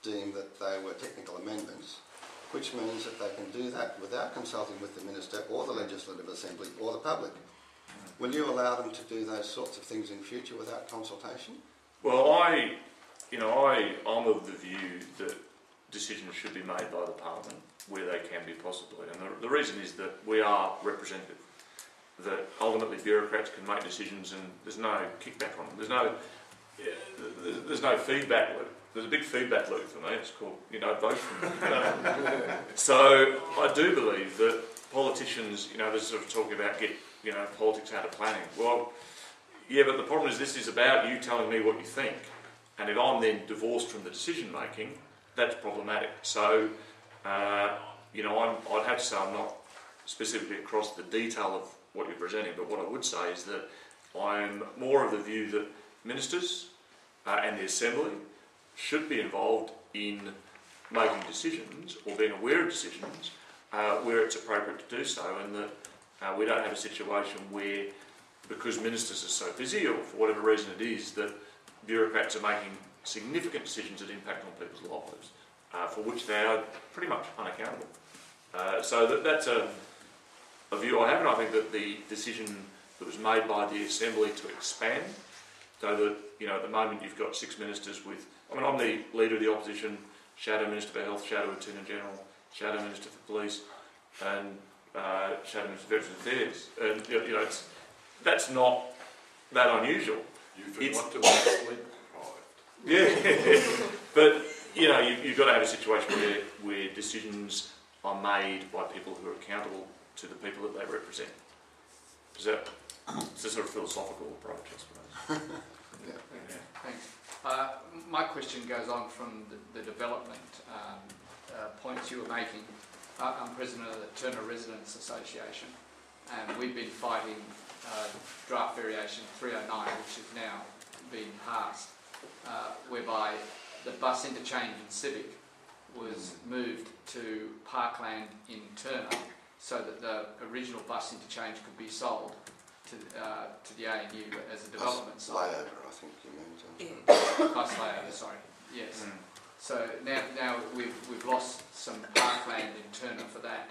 deem that they were technical amendments, which means that they can do that without consulting with the Minister or the Legislative Assembly or the public. Mm. Will you allow them to do those sorts of things in future without consultation? Well, I, you know, I, I'm of the view that decisions should be made by the Parliament where they can be possibly. And the, the reason is that we are representative, that ultimately bureaucrats can make decisions and there's no kickback on them. There's no, there's no feedback loop. There's a big feedback loop for me. It's called, you know, vote for me. So I do believe that politicians, you know, they're sort of talking about get, you know, politics out of planning. Well, yeah, but the problem is this is about you telling me what you think. And if I'm then divorced from the decision making, that's problematic. So, uh, you know, I'm, I'd have to say I'm not specifically across the detail of what you're presenting, but what I would say is that I'm more of the view that ministers uh, and the Assembly should be involved in making decisions or being aware of decisions uh, where it's appropriate to do so, and that uh, we don't have a situation where, because ministers are so busy or for whatever reason it is, that bureaucrats are making significant decisions that impact on people's lives, uh, for which they are pretty much unaccountable. Uh, so that, that's a, a view I have, and I think that the decision that was made by the Assembly to expand, so that, you know, at the moment you've got six ministers with, I mean, I'm the Leader of the Opposition, Shadow Minister for Health, Shadow Attorney General, Shadow Minister for Police, and uh, Shadow Minister for Veterans Affairs. And, you know, it's, that's not that unusual. You forgot to sleep deprived. Yeah, but, you know, you, you've got to have a situation where, where decisions are made by people who are accountable to the people that they represent. Is that, it's a sort of philosophical approach, I suppose. Yeah. Yeah. Thanks. Uh, my question goes on from the, the development um, uh, points you were making. Uh, I'm president of the Turner Residents Association, and we've been fighting uh, draft variation three oh nine, which has now been passed, uh, whereby the bus interchange in Civic was moved to parkland in Turner so that the original bus interchange could be sold to, uh, to the A N U as a development site. Layover, I think you mean. Yeah. Cost layover, sorry. Yes. Mm. So now, now we've, we've lost some parkland in Turner for that.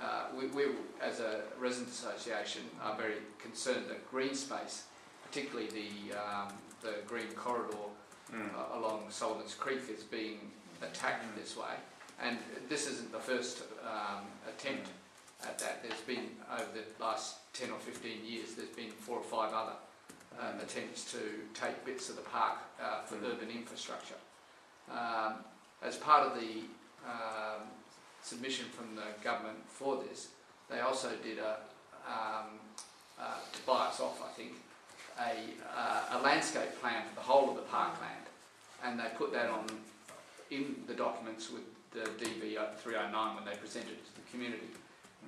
Uh, we, we, as a resident association, are very concerned that green space, particularly the, um, the green corridor mm. uh, along Sullivan's Creek, is being attacked mm. this way. And this isn't the first um, attempt mm. at that. There's been, over the last ten or fifteen years, there's been four or five other um, mm. attempts to take bits of the park uh, for mm. urban infrastructure. Um, as part of the um, submission from the government for this, they also did a, um, uh, to buy us off, I think, a, uh, a landscape plan for the whole of the parkland, and they put that on in the documents with the D B three oh nine when they presented it to the community.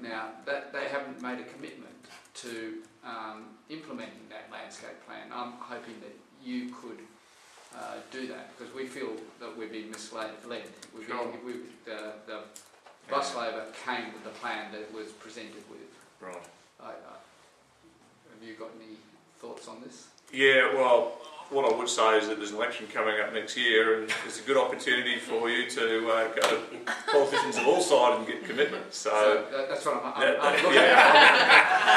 Now, that, they haven't made a commitment to um, implementing that landscape plan. I'm hoping that you could uh, do that, because we feel that we've been misled. We've sure. been, we, the the bus labour came with the plan that it was presented with. Right. I, I, have you got any thoughts on this? Yeah, well, what I would say is that there's an election coming up next year, and it's a good opportunity for you to uh, go to politicians of all sides and get commitments. So, so that, that's what I'm, I'm, that, I'm looking yeah. at.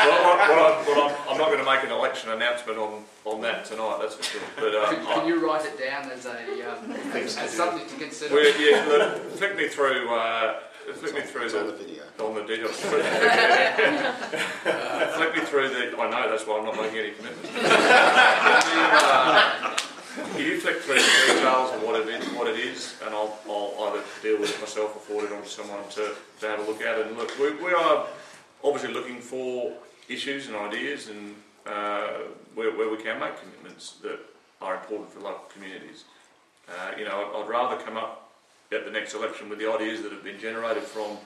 Well, what, what I, what I'm, I'm not going to make an election announcement on, on that tonight, that's for sure. But, uh, can, can I, you write it down as, a, um, as, as something to consider? Yeah, look, flick me through, uh, flick me through the, the video. On the details. Flick me through the... I know, that's why I'm not making any commitments. You flick through the details and what it is, what it is and I'll, I'll either deal with it myself or forward it on to someone to, to have a look at it. And look, we, we are obviously looking for issues and ideas and uh, where, where we can make commitments that are important for local communities. Uh, you know, I'd rather come up at the next election with the ideas that have been generated from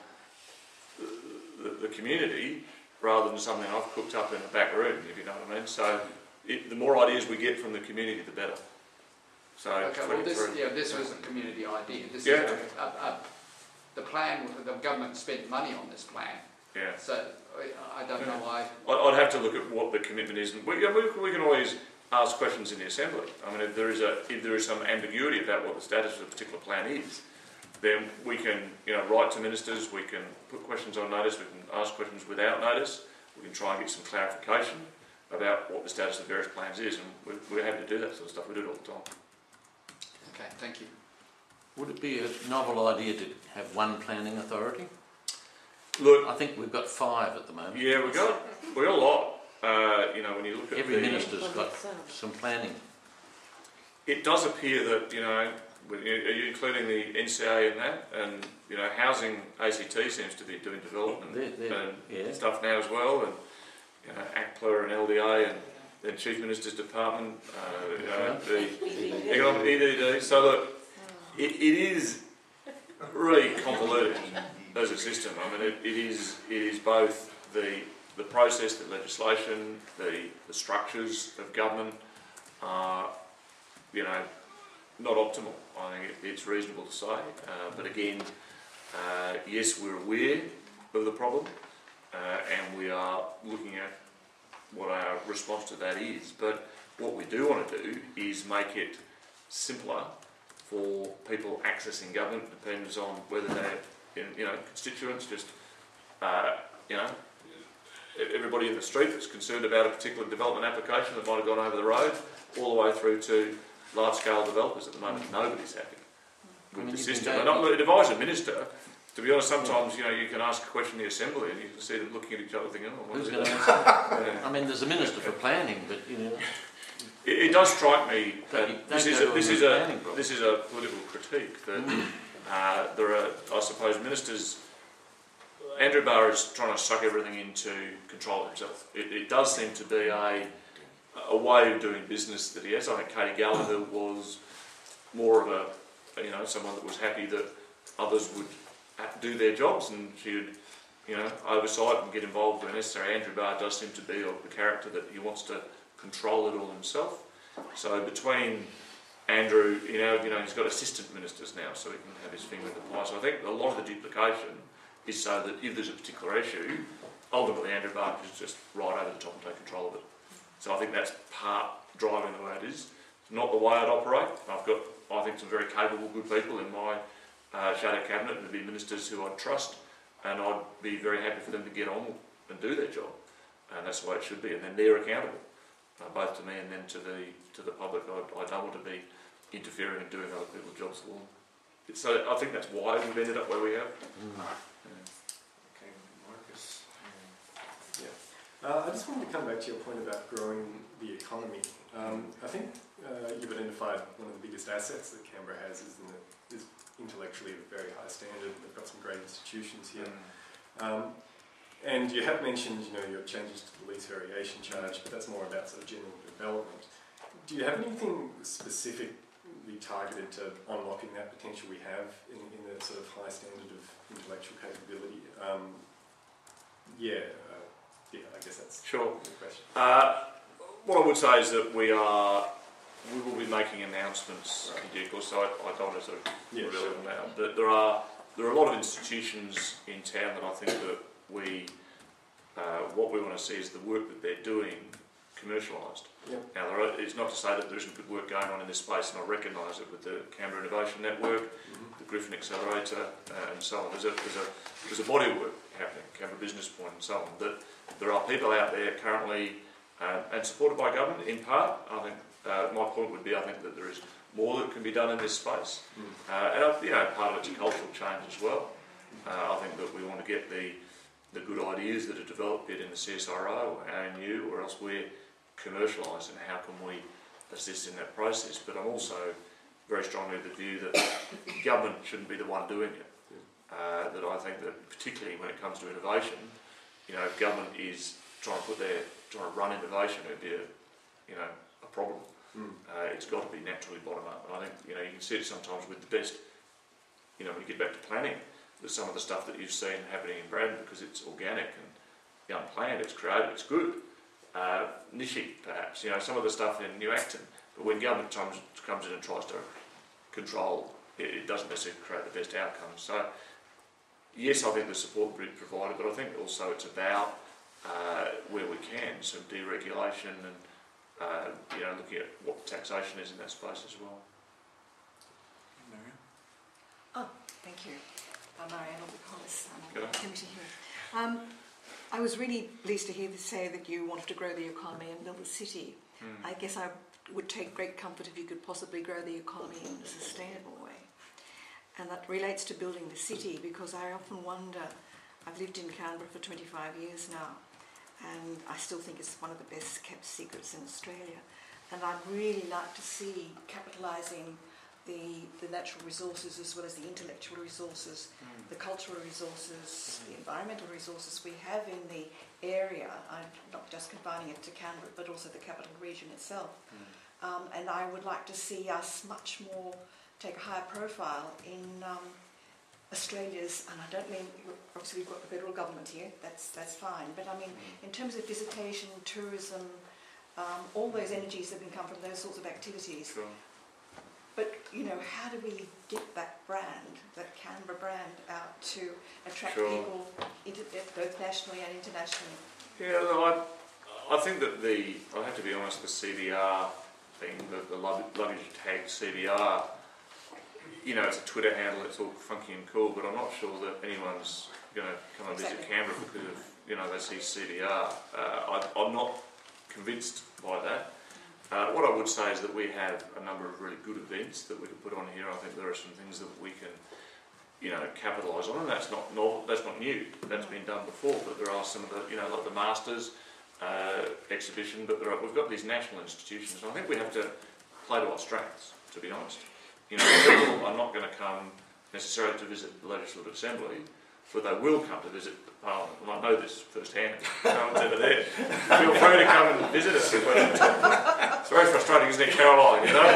the, the community rather than something I've cooked up in the back room, if you know what I mean. So it, the more ideas we get from the community, the better. So okay, well this, yeah, this was a community idea. This yeah. is a, a, a, the plan, the government spent money on this plan. Yeah. So I don't yeah. know why. I'd have to look at what the commitment is. And we, we can always ask questions in the Assembly. I mean, if there is a, if there is some ambiguity about what the status of a particular plan is, then we can, you know, write to ministers, we can put questions on notice, we can ask questions without notice, we can try and get some clarification. about what the status of the various plans is, and we're, we're happy to do that sort of stuff. We do it all the time. Okay, thank you. Would it be a novel idea to have one planning authority? Look, I think we've got five at the moment. Yeah, we've got we got a lot. Uh, you know, when you look at every the, minister's got some planning. It does appear that, you know, are you including the N C A in that? And you know, housing A C T seems to be doing development they're, they're, and yeah. stuff now as well, and you know, A C P L A and L D A and the Chief Minister's Department, uh, you know, the economic E D. So look, it, it is really convoluted as a system. I mean, it, it is it is both the the process, the legislation, the the structures of government are, you know, not optimal. I think it, it's reasonable to say, uh, but again, uh, yes, we're aware of the problem, uh, and we are looking at what our response to that is. But what we do want to do is make it simpler for people accessing government. It depends on whether they're, you know, constituents, just, uh, you know, everybody in the street that's concerned about a particular development application that might have gone over the road, all the way through to large-scale developers. At the moment, nobody's happy with I mean, the system. And not, if I was a minister, to be honest, sometimes you know you can ask a question in the assembly and you can see them looking at each other thinking, "Oh, who's going to answer?" Yeah. I mean, there's a minister for planning, but you know, it, it does strike me that you, this is a, this is a problem. This is a political critique that uh, there are, I suppose, ministers. Andrew Barr is trying to suck everything into control of himself. It, it does seem to be a a way of doing business that he has. I think Katie Gallagher was more of a, you know, someone that was happy that others would do their jobs and she would, you know, oversight and get involved when necessary. Andrew Barr does seem to be of the character that he wants to control it all himself. So between Andrew, you know, you know, he's got assistant ministers now, so he can have his finger in the pie. So I think a lot of the duplication is so that if there's a particular issue, ultimately Andrew Barr is just right over the top and take control of it. So I think that's part driving the way it is. It's not the way I'd operate. I've got, I think, some very capable, good people in my uh, shadow cabinet, and there'd be ministers who I'd trust, and I'd be very happy for them to get on and do their job. And that's the way it should be. And then they're accountable, uh, both to me and then to the to the public. I, I don't want to be interfering and doing other people's jobs for them. So I think that's why we've ended up where we have. Mm-hmm. Uh, I just wanted to come back to your point about growing the economy. Um, I think uh, you've identified one of the biggest assets that Canberra has is, in the, is intellectually of a very high standard. We've got some great institutions here. Mm. Um, and you have mentioned, you know, your changes to the lease variation charge, but that's more about sort of general development. Do you have anything specifically targeted to unlocking that potential we have in, in the sort of high standard of intellectual capability? Um, yeah. Yeah, I guess that's sure. the question. Uh, what I would say is that we are, we will be making announcements right. in due course, so I, I don't want to sort of yeah, reveal sure. them now. But there are, there are a lot of institutions in town that I think that we, uh, what we want to see is the work that they're doing commercialised. Yep. Now, there are, it's not to say that there isn't good work going on in this space, and I recognise it with the Canberra Innovation Network, mm-hmm. the Griffin Accelerator, uh, and so on. There's a, there's, a, there's a body of work happening, Canberra Business Point and so on, that there are people out there currently, uh, and supported by government in part. I think uh, my point would be, I think that there is more that can be done in this space, mm. uh, and uh, you know, part of it's a cultural change as well. Uh, I think that we want to get the the good ideas that are developed, be it in the C S I R O or A N U or elsewhere, commercialised, and how can we assist in that process. But I'm also very strongly of the view that government shouldn't be the one doing it. Uh, that I think that particularly when it comes to innovation, you know, if government is trying to put their, trying to run innovation, it'd be a, you know, a problem. Mm. Uh, it's got to be naturally bottom up. And I think, you know, you can see it sometimes with the best, you know, when you get back to planning, that some of the stuff that you've seen happening in Braden, because it's organic and unplanned, it's creative, it's good. Uh, niche-y perhaps, you know, some of the stuff in New Acton, but when government comes, comes in and tries to control, it, it doesn't necessarily create the best outcomes. So, yes, I think the support will be provided, but I think also it's about uh, where we can, some deregulation and uh, you know, looking at what taxation is in that space as well. Marianne? Oh, thank you. I'm Marianne, on the committee here. Um, I was really pleased to hear you say that you wanted to grow the economy and build a city. Mm. I guess I would take great comfort if you could possibly grow the economy in a sustainable way. And that relates to building the city, because I often wonder, I've lived in Canberra for twenty-five years now, and I still think it's one of the best kept secrets in Australia. And I'd really like to see capitalising the, the natural resources as well as the intellectual resources, mm. the cultural resources, mm. the environmental resources we have in the area. I'm not just combining it to Canberra, but also the capital region itself. Mm. Um, and I would like to see us much more take a higher profile in um, Australia's, and I don't mean, obviously we've got the federal government here, that's, that's fine, but I mean mm. in terms of visitation, tourism, Um, all those energies that can come from those sorts of activities. Sure. But, you know, how do we get that brand, that Canberra brand, out to attract sure. people, into, both nationally and internationally? Yeah, no, I, I think that the, I have to be honest, the C V R thing, the, the luggage tag C V R, you know, it's a Twitter handle, it's all funky and cool, but I'm not sure that anyone's going to come and exactly. visit Canberra because of, you know, they see C V R. Uh, I, I'm not convinced by that. Uh, what I would say is that we have a number of really good events that we could put on here. I think there are some things that we can, you know, capitalise on, and that's not novel, that's not new. That's been done before. But there are some of the, you know, like the Masters uh, exhibition. But there are, we've got these national institutions. And I think we have to play to our strengths, to be honest. You know, people are not going to come necessarily to visit the Legislative Assembly, but they will come to visit the Parliament, and I know this firsthand. No one's ever there. Feel free to come and visit us. It's very frustrating, isn't it, Caroline? You know.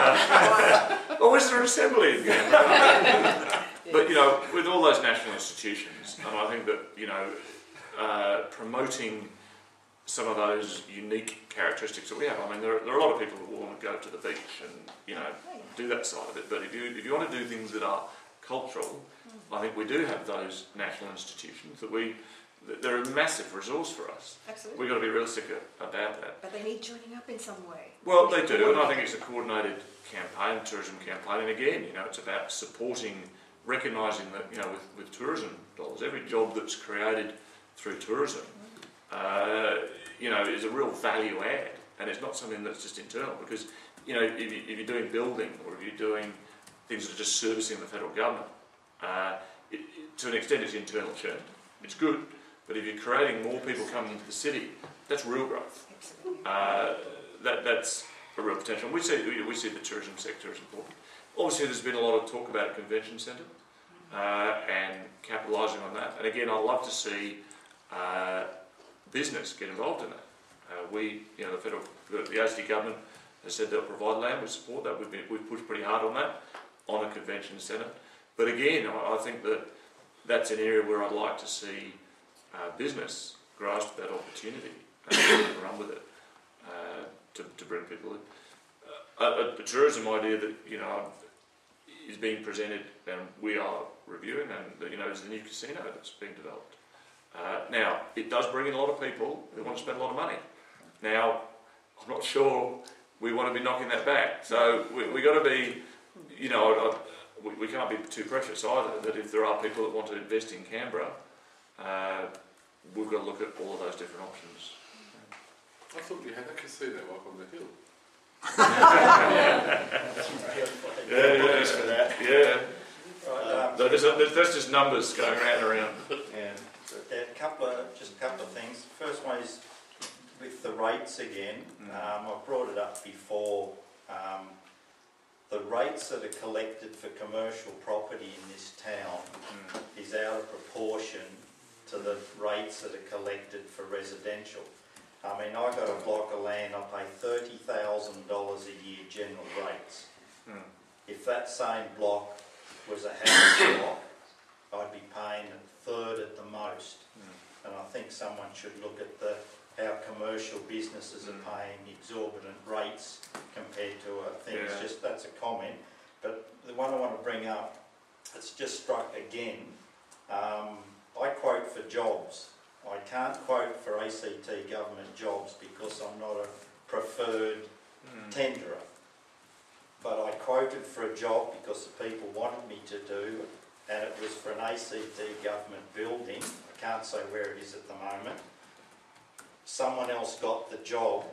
uh, oh, is there an assembly again? But you know, with all those national institutions, and I think that you know, uh, promoting some of those unique characteristics that we have. I mean, there are, there are a lot of people who want to go to the beach and you know do that side of it. But if you if you want to do things that are cultural, I think we do have those national institutions that we, they're a massive resource for us. Absolutely. We've got to be realistic about that. But they need joining up in some way. Well, they, they do, and I think it's a coordinated campaign, tourism campaign, and again, you know, it's about supporting, recognising that, you know, with, with tourism dollars, every job that's created through tourism, mm-hmm. uh, you know, is a real value add, and it's not something that's just internal, because, you know, if, you, if you're doing building, or if you're doing things that are just servicing the federal government, Uh, it, it, to an extent it's internal churn. It's good, but if you're creating more people coming into the city, that's real growth. Uh, that, that's a real potential. We see, we, we see the tourism sector as important. Obviously there's been a lot of talk about a convention centre uh, and capitalising on that. And again, I'd love to see uh, business get involved in that. Uh, we, you know, the federal, the A C T government has said they'll provide land with support. That we've, been, we've pushed pretty hard on that, on a convention centre. But again, I think that that's an area where I'd like to see uh, business grasp that opportunity and run with it uh, to, to bring people in. Uh, the tourism idea that you know is being presented and we are reviewing, and you know, is the new casino that's being developed. Uh, now, it does bring in a lot of people who want to spend a lot of money. Now, I'm not sure we want to be knocking that back. So we, we got to be, you know. I, We, we can't be too precious either, that if there are people that want to invest in Canberra, uh, we've got to look at all of those different options. I thought you had a casino up on the hill. yeah, yeah, yeah, for that. yeah. Right, um, so there's a, there's, that's just numbers going round and around. Yeah. There are a couple of, just a couple of things. First one is with the rates again. Mm. Um, I brought it up before. Um, The rates that are collected for commercial property in this town mm. is out of proportion to the rates that are collected for residential. I mean, I got a block of land, I pay thirty thousand dollars a year general rates. Mm. If that same block was a house block, I'd be paying a third at the most. Mm. And I think someone should look at the how commercial businesses are paying exorbitant rates compared to uh, things. Yeah. Just that's a comment, but the one I want to bring up, it's just struck again. Um, I quote for jobs. I can't quote for A C T government jobs because I'm not a preferred mm. tenderer. But I quoted for a job because the people wanted me to do, and it was for an A C T government building. I can't say where it is at the moment. Someone else got the job.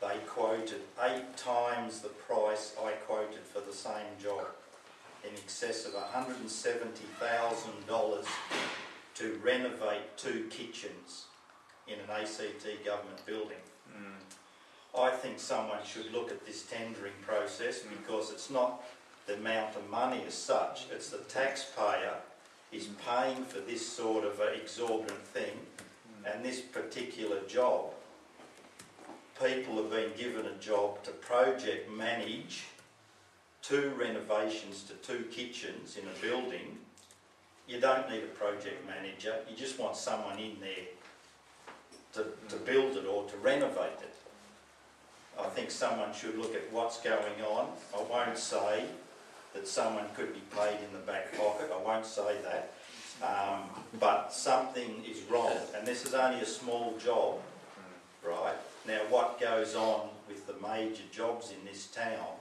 They quoted eight times the price I quoted for the same job, in excess of one hundred and seventy thousand dollars to renovate two kitchens in an A C T government building. Mm. I think someone should look at this tendering process, because it's not the amount of money as such, it's the taxpayer is paying for this sort of an exorbitant thing, mm. and this particular job. People have been given a job to project manage two renovations to two kitchens in a building. You don't need a project manager, you just want someone in there to, to build it or to renovate it. I think someone should look at what's going on. I won't say that someone could be paid in the back pocket, I won't say that, um, but something is wrong, and this is only a small job, right? Now, what goes on with the major jobs in this town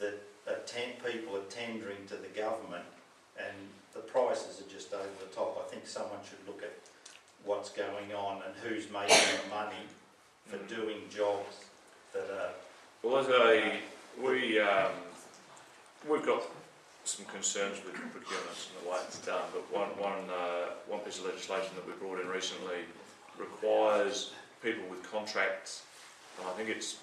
that attend, people are tendering to the government, and the prices are just over the top. I think someone should look at what's going on and who's making the money for doing jobs that are... Well, as I, we, um, we've got some concerns with procurements and the way it's done, but one, one, uh, one piece of legislation that we brought in recently requires people with contracts, and I think it's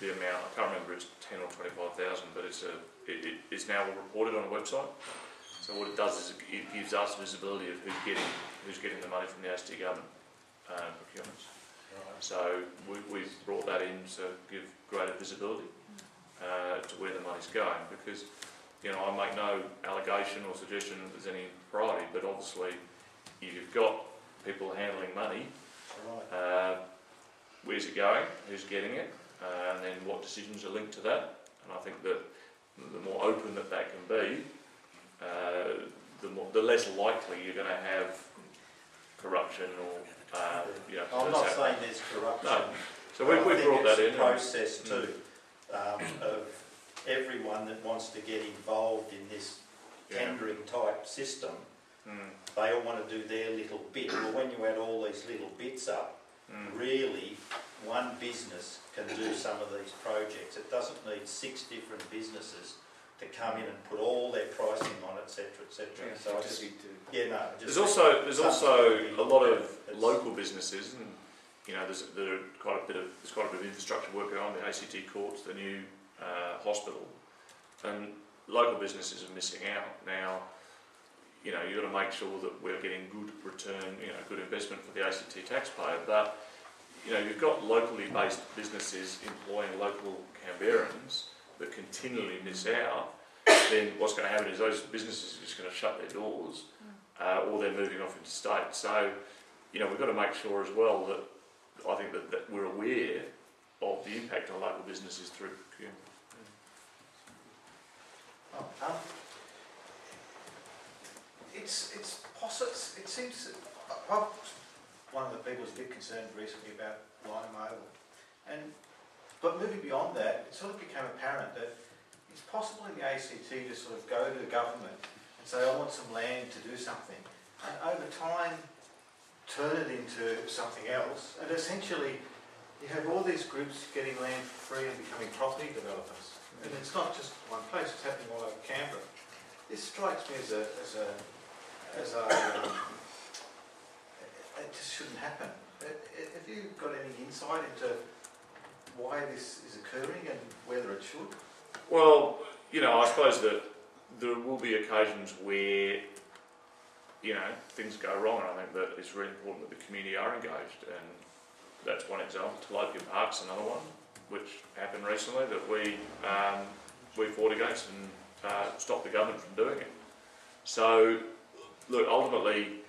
the amount, I can't remember, it's ten or twenty-five thousand, but it's a, it, it, it's now reported on a website. So what it does is it gives us visibility of who's getting who's getting the money from the A C T government uh, procurements. Right. So we, we've brought that in to give greater visibility uh, to where the money's going, because you know I make no allegation or suggestion that there's any priority, but obviously if you've got people handling money. Right. Uh, where's it going? Who's getting it? Uh, and then what decisions are linked to that? And I think that the more open that that can be, uh, the more, the less likely you're going to have corruption or uh, you know. I'm not saying happening. There's corruption. No. So we we brought that in. Process too um, of everyone that wants to get involved in this yeah. tendering type system. Mm. They all want to do their little bit. Well, when you add all these little bits up, mm. really one business can do some of these projects. It doesn't need six different businesses to come in and put all their pricing on, et cetera, et cetera. Yeah, so I just, yeah, no. Just there's also there's also a lot of local businesses, and you know, there's there are quite a bit of there's quite a bit of infrastructure work going on. The A C T courts, the new uh, hospital, and local businesses are missing out now. You know, you've got to make sure that we're getting good return, you know, good investment for the A C T taxpayer. But, you know, you've got locally based businesses employing local Canberrans that continually miss out. Then what's going to happen is those businesses are just going to shut their doors uh, or they're moving off into state. So, you know, we've got to make sure as well that I think that, that we're aware of the impact on local businesses through procurement. Yeah. Oh, huh? It's, it's posits, it seems, well, one of the people was a bit concerned recently about Lime Mobile, and, but moving beyond that, it sort of became apparent that it's possible in the A C T to sort of go to the government and say, I want some land to do something, and over time turn it into something else, and essentially you have all these groups getting land for free and becoming property developers, and it's not just one place, it's happening all over Canberra. This strikes me as a... As a As I, um, it just shouldn't happen. Have you got any insight into why this is occurring and whether it should? Well, you know, I suppose that there will be occasions where, you know, things go wrong, and I think that it's really important that the community are engaged, and that's one example. Tilapia Park's another one, which happened recently, that we, um, we fought against and uh, stopped the government from doing it. So... Look, ultimately,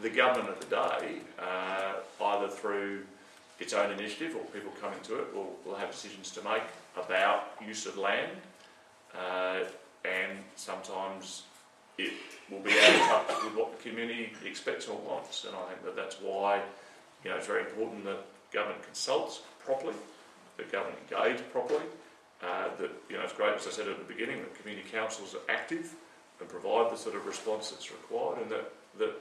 the government of the day, uh, either through its own initiative or people coming to it, will, will have decisions to make about use of land, uh, and sometimes it will be out of touch with what the community expects or wants. And I think that that's why, you know, it's very important that government consults properly, that government engage properly, uh, that, you know, it's great, as I said at the beginning, that community councils are active. and provide the sort of response that's required, and that, that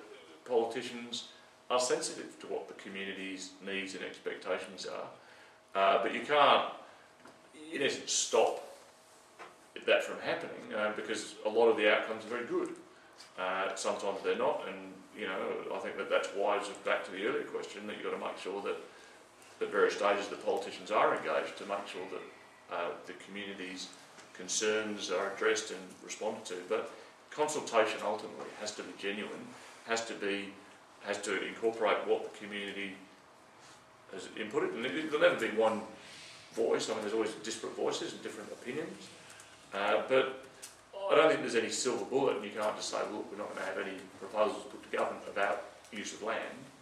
politicians are sensitive to what the community's needs and expectations are. Uh, but you can't, in essence, stop that from happening, uh, because a lot of the outcomes are very good. Uh, sometimes they're not, and you know, I think that that's why, just back to the earlier question, that you've got to make sure that at various stages the politicians are engaged to make sure that uh, the community's concerns are addressed and responded to. But consultation ultimately has to be genuine, has to be, has to incorporate what the community has inputted. And there'll never be one voice. I mean, there's always disparate voices and different opinions. Uh, but I don't think there's any silver bullet, and you can't just say, look, we're not going to have any proposals put to government about use of land.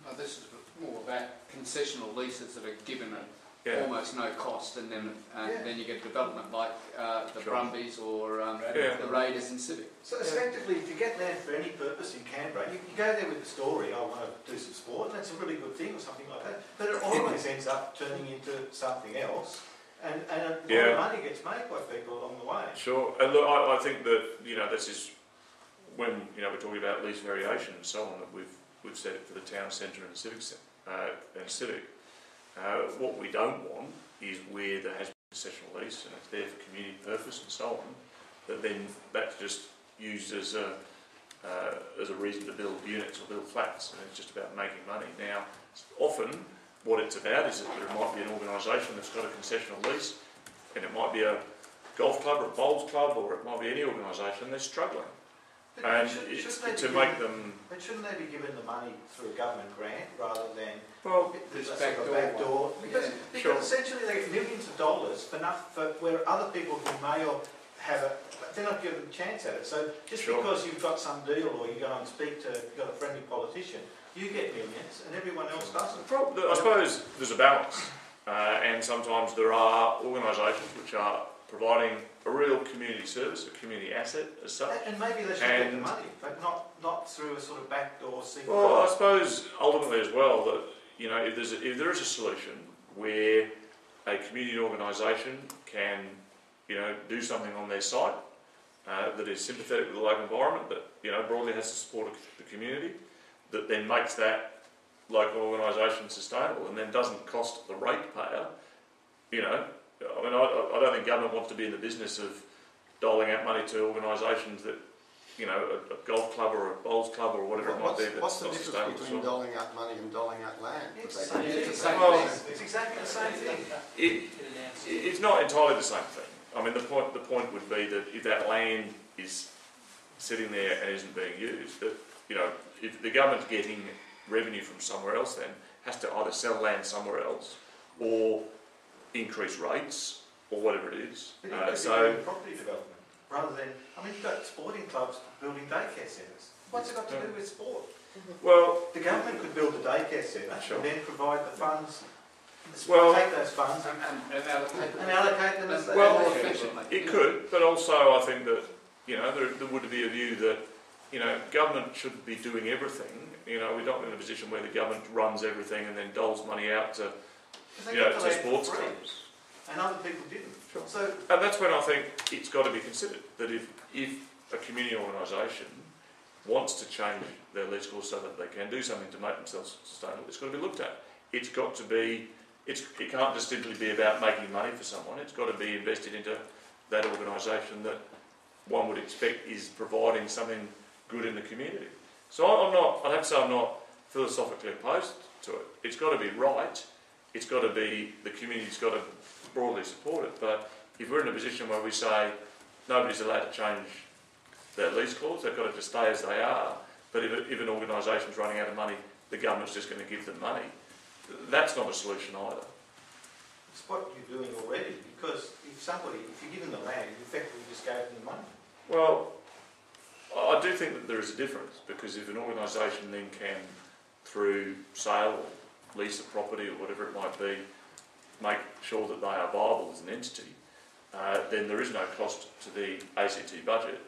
Oh, this is more about concessional leases that are given at yeah. almost no cost, and then uh, yeah. then you get development like uh, the sure. Brumbies or um, yeah. the Raiders and Civic. So effectively, if you get land for any purpose in Canberra, you, you go there with the story, I want to do some sport, and that's a really good thing or something like that, but it always ends up turning into something else, and, and a lot yeah. of money gets made by people along the way. Sure, and look, I, I think that, you know, this is when, you know, we're talking about lease variation and so on, that we've we've said it for the town centre and civic uh, and civic. Uh, what we don't want is where there has been a concessional lease and it's there for community purpose and so on, that then that's just used as a uh, as a reason to build units or build flats, and it's just about making money. Now, often what it's about is that there might be an organisation that's got a concessional lease, and it might be a golf club or a bowls club, or it might be any organisation that's struggling. But and should, it's to given, make them... But shouldn't they be given the money through a government grant rather than... Well, this back door. Back door. Because, yeah, because sure. essentially they get millions of dollars for, enough for where other people who may or have a... They're not given a chance at it. So just sure. because you've got some deal or you go and speak to... You've got a friendly politician, you get millions and everyone else doesn't. Probably, I suppose there's a balance. Uh, and sometimes there are organisations which are providing a real community service, a community asset as such. And maybe they should and get the money, but not, not through a sort of backdoor secret. Well, I suppose ultimately as well that, you know, if, there's a, if there is a solution where a community organisation can, you know, do something on their site uh, that is sympathetic with the local environment, that, you know, broadly has the support of the community, that then makes that local organisation sustainable and then doesn't cost the ratepayer, you know, I mean, I, I don't think government wants to be in the business of doling out money to organisations that, you know, a, a golf club or a bowls club or whatever well, it might be. That's what's the difference between doling out money and doling out land? It's, it's, same, it's, same well, it's exactly the same thing. It, it, it's not entirely the same thing. I mean, the point, the point would be that if that land is sitting there and isn't being used, that, you know, if the government's getting revenue from somewhere else then, has to either sell land somewhere else or increase rates or whatever it is. But uh, so property development rather than, I mean, you've got sporting clubs building daycare centres. What's it got to yeah. do with sport? Well, the government could build a daycare centre sure. and then provide the funds, well, take those funds and, and, and, allocate, them. and allocate them as they well, well, it, it could, but also I think that, you know, there, there would be a view that, you know, government should be doing everything. You know, we're not in a position where the government runs everything and then doles money out to They you know, to sports clubs. And other people didn't. Sure. So and that's when I think it's got to be considered, that if, if a community organisation wants to change their lease course so that they can do something to make themselves sustainable, it's got to be looked at. It's got to be, it's, it can't just simply be about making money for someone. It's got to be invested into that organisation that one would expect is providing something good in the community. So I'm not, I'd have to say I'm not philosophically opposed to it. It's got to be right. It's got to be, the community's got to broadly support it, but if we're in a position where we say nobody's allowed to change their lease clause, they've got to just stay as they are, but if, if an organisation's running out of money, the government's just going to give them money, that's not a solution either. It's what you're doing already, because if somebody, if you're given the land, you effectively just gave them the money. Well, I do think that there is a difference, because if an organisation then can, through sale lease a property or whatever it might be, make sure that they are viable as an entity, uh, then there is no cost to the A C T budget,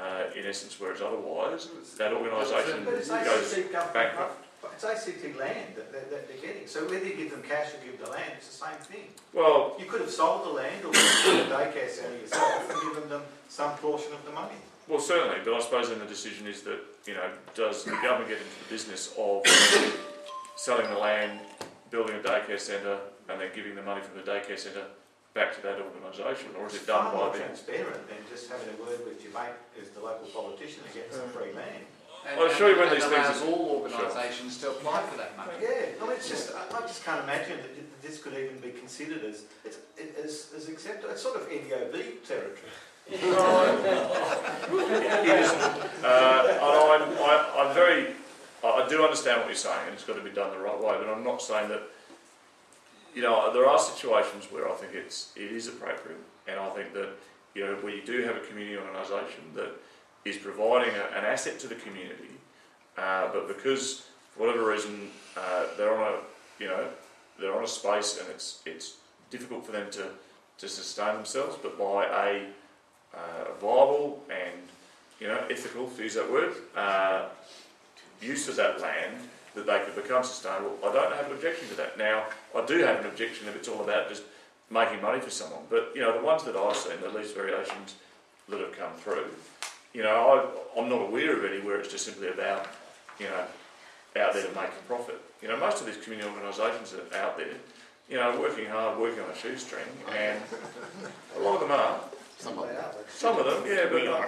uh, in essence, whereas otherwise that organisation goes bankrupt. But it's basically land that they're, that they're getting. So whether you give them cash or give the land, it's the same thing. Well, you could have sold the land or bought a daycare centre yourself and given them some portion of the money. Well, certainly, but I suppose then the decision is that, you know, does the government get into the business of selling the land, building a daycare centre, and then giving the money from the daycare centre back to that organisation, or is it done by them? It's far more transparent than just having a word with your mate who's the local politician and getting some free land. And, well, and, sure, and, and allows all organisations sure. to apply for that money. Yeah, I mean, it's just, I just can't imagine that this could even be considered as, it's, as, as acceptable. It's sort of N D O B territory. It is, uh, I'm, I, I'm very, I do understand what you're saying, and it's got to be done the right way, but I'm not saying that, you know, there are situations where I think it's, it is appropriate, and I think that, you know, where you do have a community organisation that is providing a, an asset to the community, uh, but because, for whatever reason, uh, they're on a, you know, they're on a space and it's, it's difficult for them to, to sustain themselves, but by a Uh, viable and, you know, ethical, to use that word, uh, use of that land, that they could become sustainable. I don't have an objection to that. Now, I do have an objection if it's all about just making money for someone. But, you know, the ones that I've seen, the lease variations that have come through, you know, I, I'm not aware of any where it's just simply about, you know, out there to make a profit. You know, most of these community organisations are out there, you know, working hard, working on a shoestring, and a lot of them are. Some of them. Some of them, yeah, but no.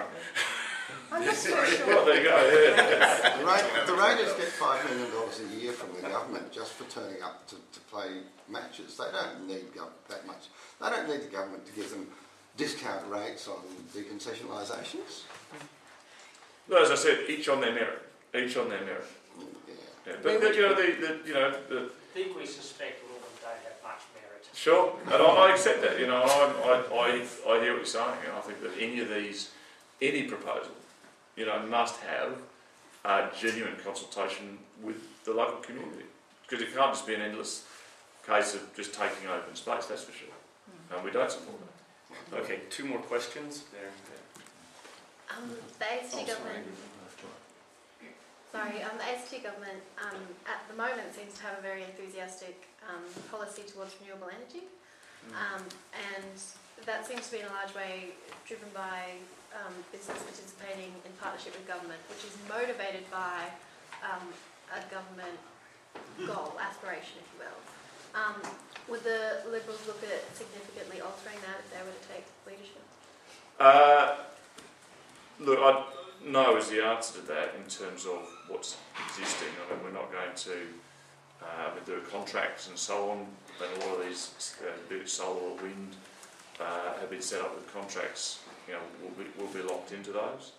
I'm not so sure. Well, there you go, yeah. The, Ra the Raiders get five million dollars a year from the government just for turning up to, to play matches. They don't need that much. They don't need the government to give them discount rates on the concessionalisations. No, as I said, each on their merit. Each on their merit. Yeah. Yeah, but, the, you know, the, the, you know the, I think we suspect all of them don't have much merit. Sure, and I accept that. You know, I, I, I, I hear what you're saying, and I think that any of these, any proposal, you know, must have a genuine consultation with the local community, because it can't just be an endless case of just taking open space. That's for sure, and we don't support that. Okay, two more questions. There. there. Um, the A C T government. Sorry, um, the A C T government um, at the moment seems to have a very enthusiastic um, policy towards renewable energy, mm. um, and that seems to be in a large way driven by um, business participating in partnership with government, which is motivated by um, a government goal, aspiration, if you will. Um, would the Liberals look at significantly altering that if they were to take leadership? Uh, look, I. No is the answer to that in terms of what's existing. I mean, we're not going to, uh, there are contracts and so on, and a lot of these uh, solar or wind uh, have been set up with contracts, you know, will be, will be locked into those.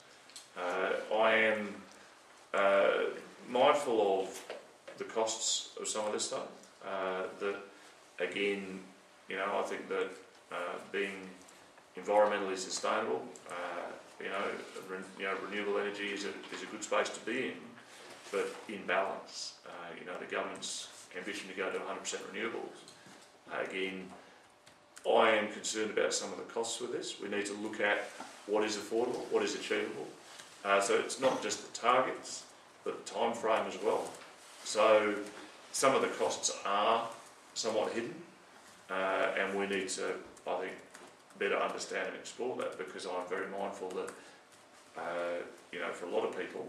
Uh, I am uh, mindful of the costs of some of this stuff, uh, that again, you know, I think that uh, being environmentally sustainable, uh, You know, re you know, renewable energy is a, is a good space to be in, but in balance. Uh, you know, the government's ambition to go to one hundred percent renewables. Uh, again, I am concerned about some of the costs with this. We need to look at what is affordable, what is achievable. Uh, so it's not just the targets, but the time frame as well. So some of the costs are somewhat hidden, uh, and we need to, I think, better understand and explore that, because I'm very mindful that, uh, you know, for a lot of people,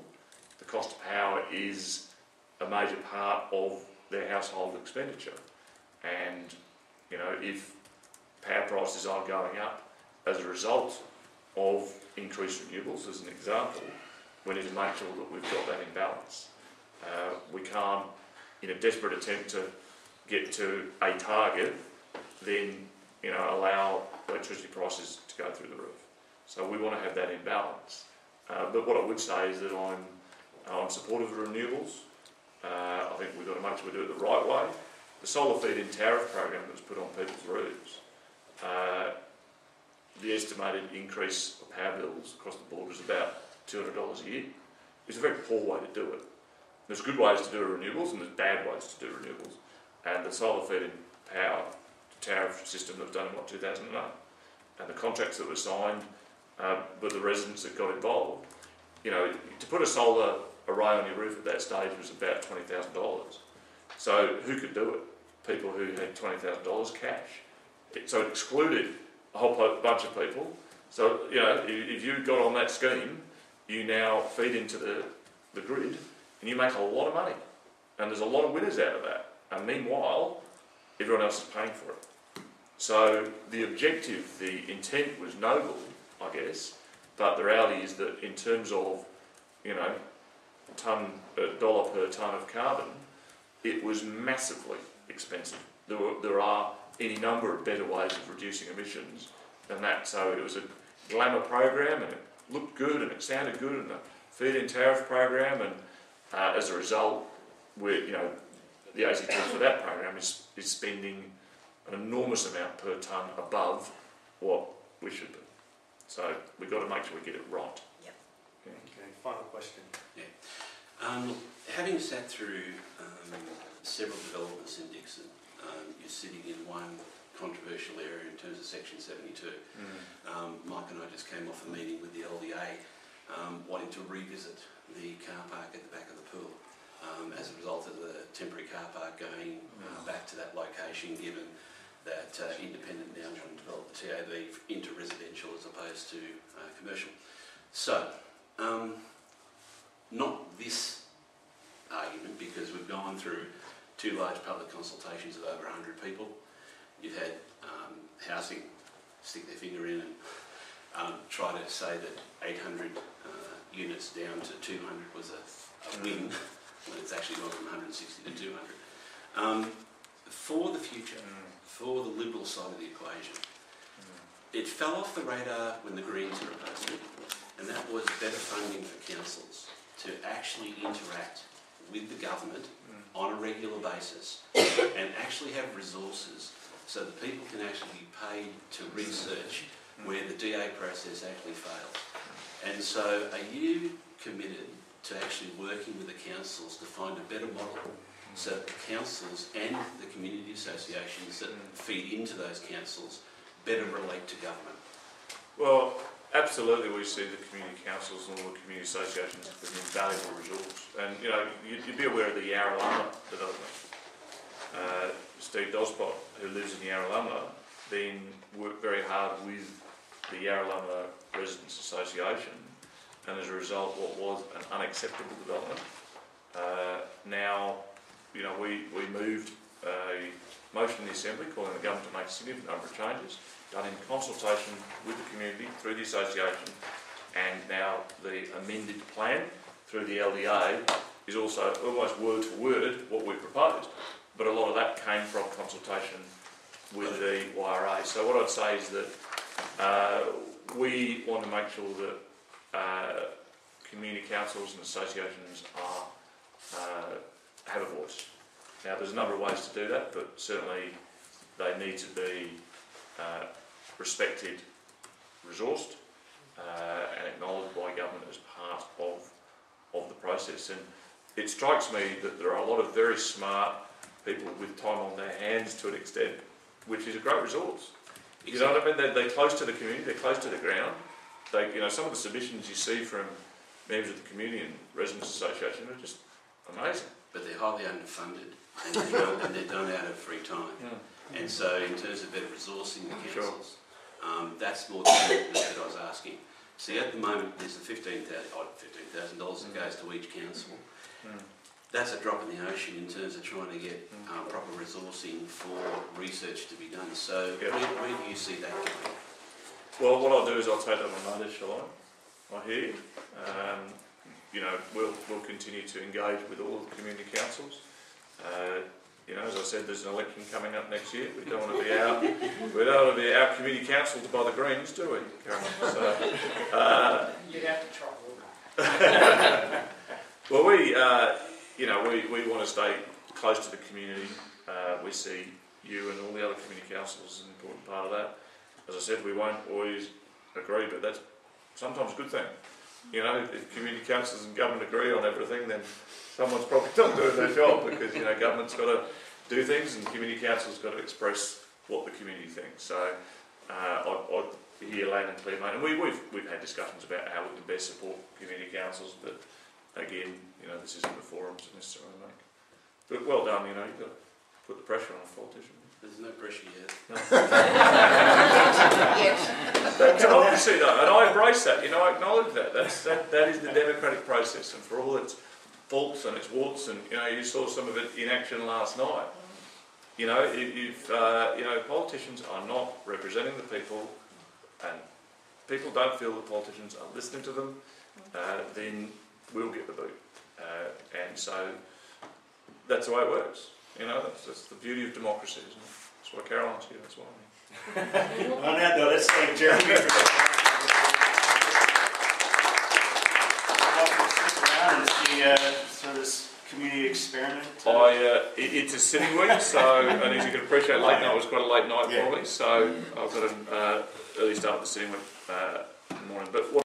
the cost of power is a major part of their household expenditure. And, you know, if power prices are going up as a result of increased renewables, as an example, we need to make sure that we've got that in balance. Uh, we can't, in a desperate attempt to get to a target, then, you know, allow electricity prices to go through the roof. So we want to have that in balance. Uh, but what I would say is that I'm, I'm supportive of renewables. Uh, I think we've got to make sure we do it the right way. The solar feed-in tariff program that was put on people's roofs, uh, the estimated increase of power bills across the board is about two hundred dollars a year. It's a very poor way to do it. There's good ways to do renewables and there's bad ways to do renewables. And the solar feed-in power tariff system that was done in what, two thousand eight, and the contracts that were signed uh, with the residents that got involved. You know, to put a solar array on your roof at that stage was about twenty thousand dollars. So who could do it? People who had twenty thousand dollars cash. It, so it excluded a whole bunch of people. So, you know, if you got on that scheme, you now feed into the, the grid and you make a lot of money. And there's a lot of winners out of that. And meanwhile, everyone else is paying for it. So the objective, the intent was noble, I guess, but the reality is that in terms of, you know, ton, dollar per tonne of carbon, it was massively expensive. There, were, there are any number of better ways of reducing emissions than that. So it was a glamour program and it looked good and it sounded good and a feed-in tariff program, and uh, as a result, we're, you know, the A C T for that program is, is spending an enormous amount per tonne above what we should be. So we've got to make sure we get it right. Yep. Okay, okay final question. Yeah. Um, having sat through um, several developments in Dixon, um, you're sitting in one controversial area in terms of Section seventy-two. Mm. Um, Mike and I just came off a meeting with the L D A um, wanting to revisit the car park at the back of the pool. Um, as a result of the temporary car park going uh, back to that location, given that uh, independent now trying to develop the T A B into residential as opposed to uh, commercial. So, um, not this argument, because we've gone through two large public consultations of over one hundred people. You've had um, housing stick their finger in and um, try to say that eight hundred uh, units down to two hundred was a, a win. Well, it's actually gone from one hundred sixty to two hundred. Um, for the future, mm. for the Liberal side of the equation, mm. it fell off the radar when the Greens were opposed it, and that was better funding for councils to actually interact with the government mm. on a regular basis and actually have resources so that people can actually be paid to research mm. where the D A process actually fails. And so are you committed to actually working with the councils to find a better model so that the councils and the community associations that feed into those councils better relate to government? Well, absolutely, we see the community councils and all the community associations as an invaluable resource. And, you know, you'd, you'd be aware of the Yarralumla development. Uh, Steve Dospot, who lives in Yarralumla, then worked very hard with the Yarralumla Residents Association, and as a result, what was an unacceptable development, uh, now, you know, we, we moved a motion in the Assembly calling the government to make a significant number of changes, done in consultation with the community through the association, and now the amended plan through the L D A is also almost word for word what we proposed, but a lot of that came from consultation with the Y R A. So what I'd say is that uh, we want to make sure that Uh, community councils and associations are uh, have a voice. Now there's a number of ways to do that, but certainly they need to be uh, respected, resourced uh, and acknowledged by government as part of, of the process. And it strikes me that there are a lot of very smart people with time on their hands to an extent, which is a great resource. Exactly. You know what I mean? They're, they're close to the community, they're close to the ground. They, you know, some of the submissions you see from members of the Community and Residents Association are just amazing. But they're highly underfunded and they're, done, and they're done out of free time. Yeah. And so in terms of better resourcing the councils, sure. um, that's more the commitment that I was asking. See, at the moment there's the fifteen thousand dollars that goes to each council. Mm. That's a drop in the ocean in terms of trying to get uh, proper resourcing for research to be done. So yeah. where, where do you see that going? Well, what I'll do is I'll take that on notice, shall I? I hear you. Um, you know, we'll, we'll continue to engage with all the community councils. Uh, you know, as I said, there's an election coming up next year. We don't want to be our, we don't want to be our community councils by the Greens, do we, Karen? So, uh, you'd have to try. Well, we, uh, you know, we, we want to stay close to the community. Uh, we see you and all the other community councils as an important part of that. As I said, we won't always agree, but that's sometimes a good thing. You know, if community councils and government agree on everything, then someone's probably not doing their job, because, you know, government's got to do things and community council's got to express what the community thinks. So uh, I, I hear loud and clear, mate. And we, we've, we've had discussions about how we can best support community councils, but again, you know, this isn't the forum to necessarily make. But well done, you know, you've got to put the pressure on a politician. There's no pressure yet. No. But obviously, though, and I embrace that, you know, I acknowledge that. That's, that, that is the democratic process, and for all its faults and its warts, and, you know, you saw some of it in action last night. You know, if, uh, you know, politicians are not representing the people, and people don't feel that politicians are listening to them, uh, then we'll get the boot. Uh, and so that's the way it works. You know, that's, that's the beauty of democracy, isn't it? That's why Caroline's here, that's why I'm here. On that note, let's thank Jeremy for that. So this community experiment? I, uh, it, it's a sitting week, so, and as you can appreciate, late night was quite a late night, yeah, probably, so I've got an uh, early start of the sitting week uh, in the morning. But what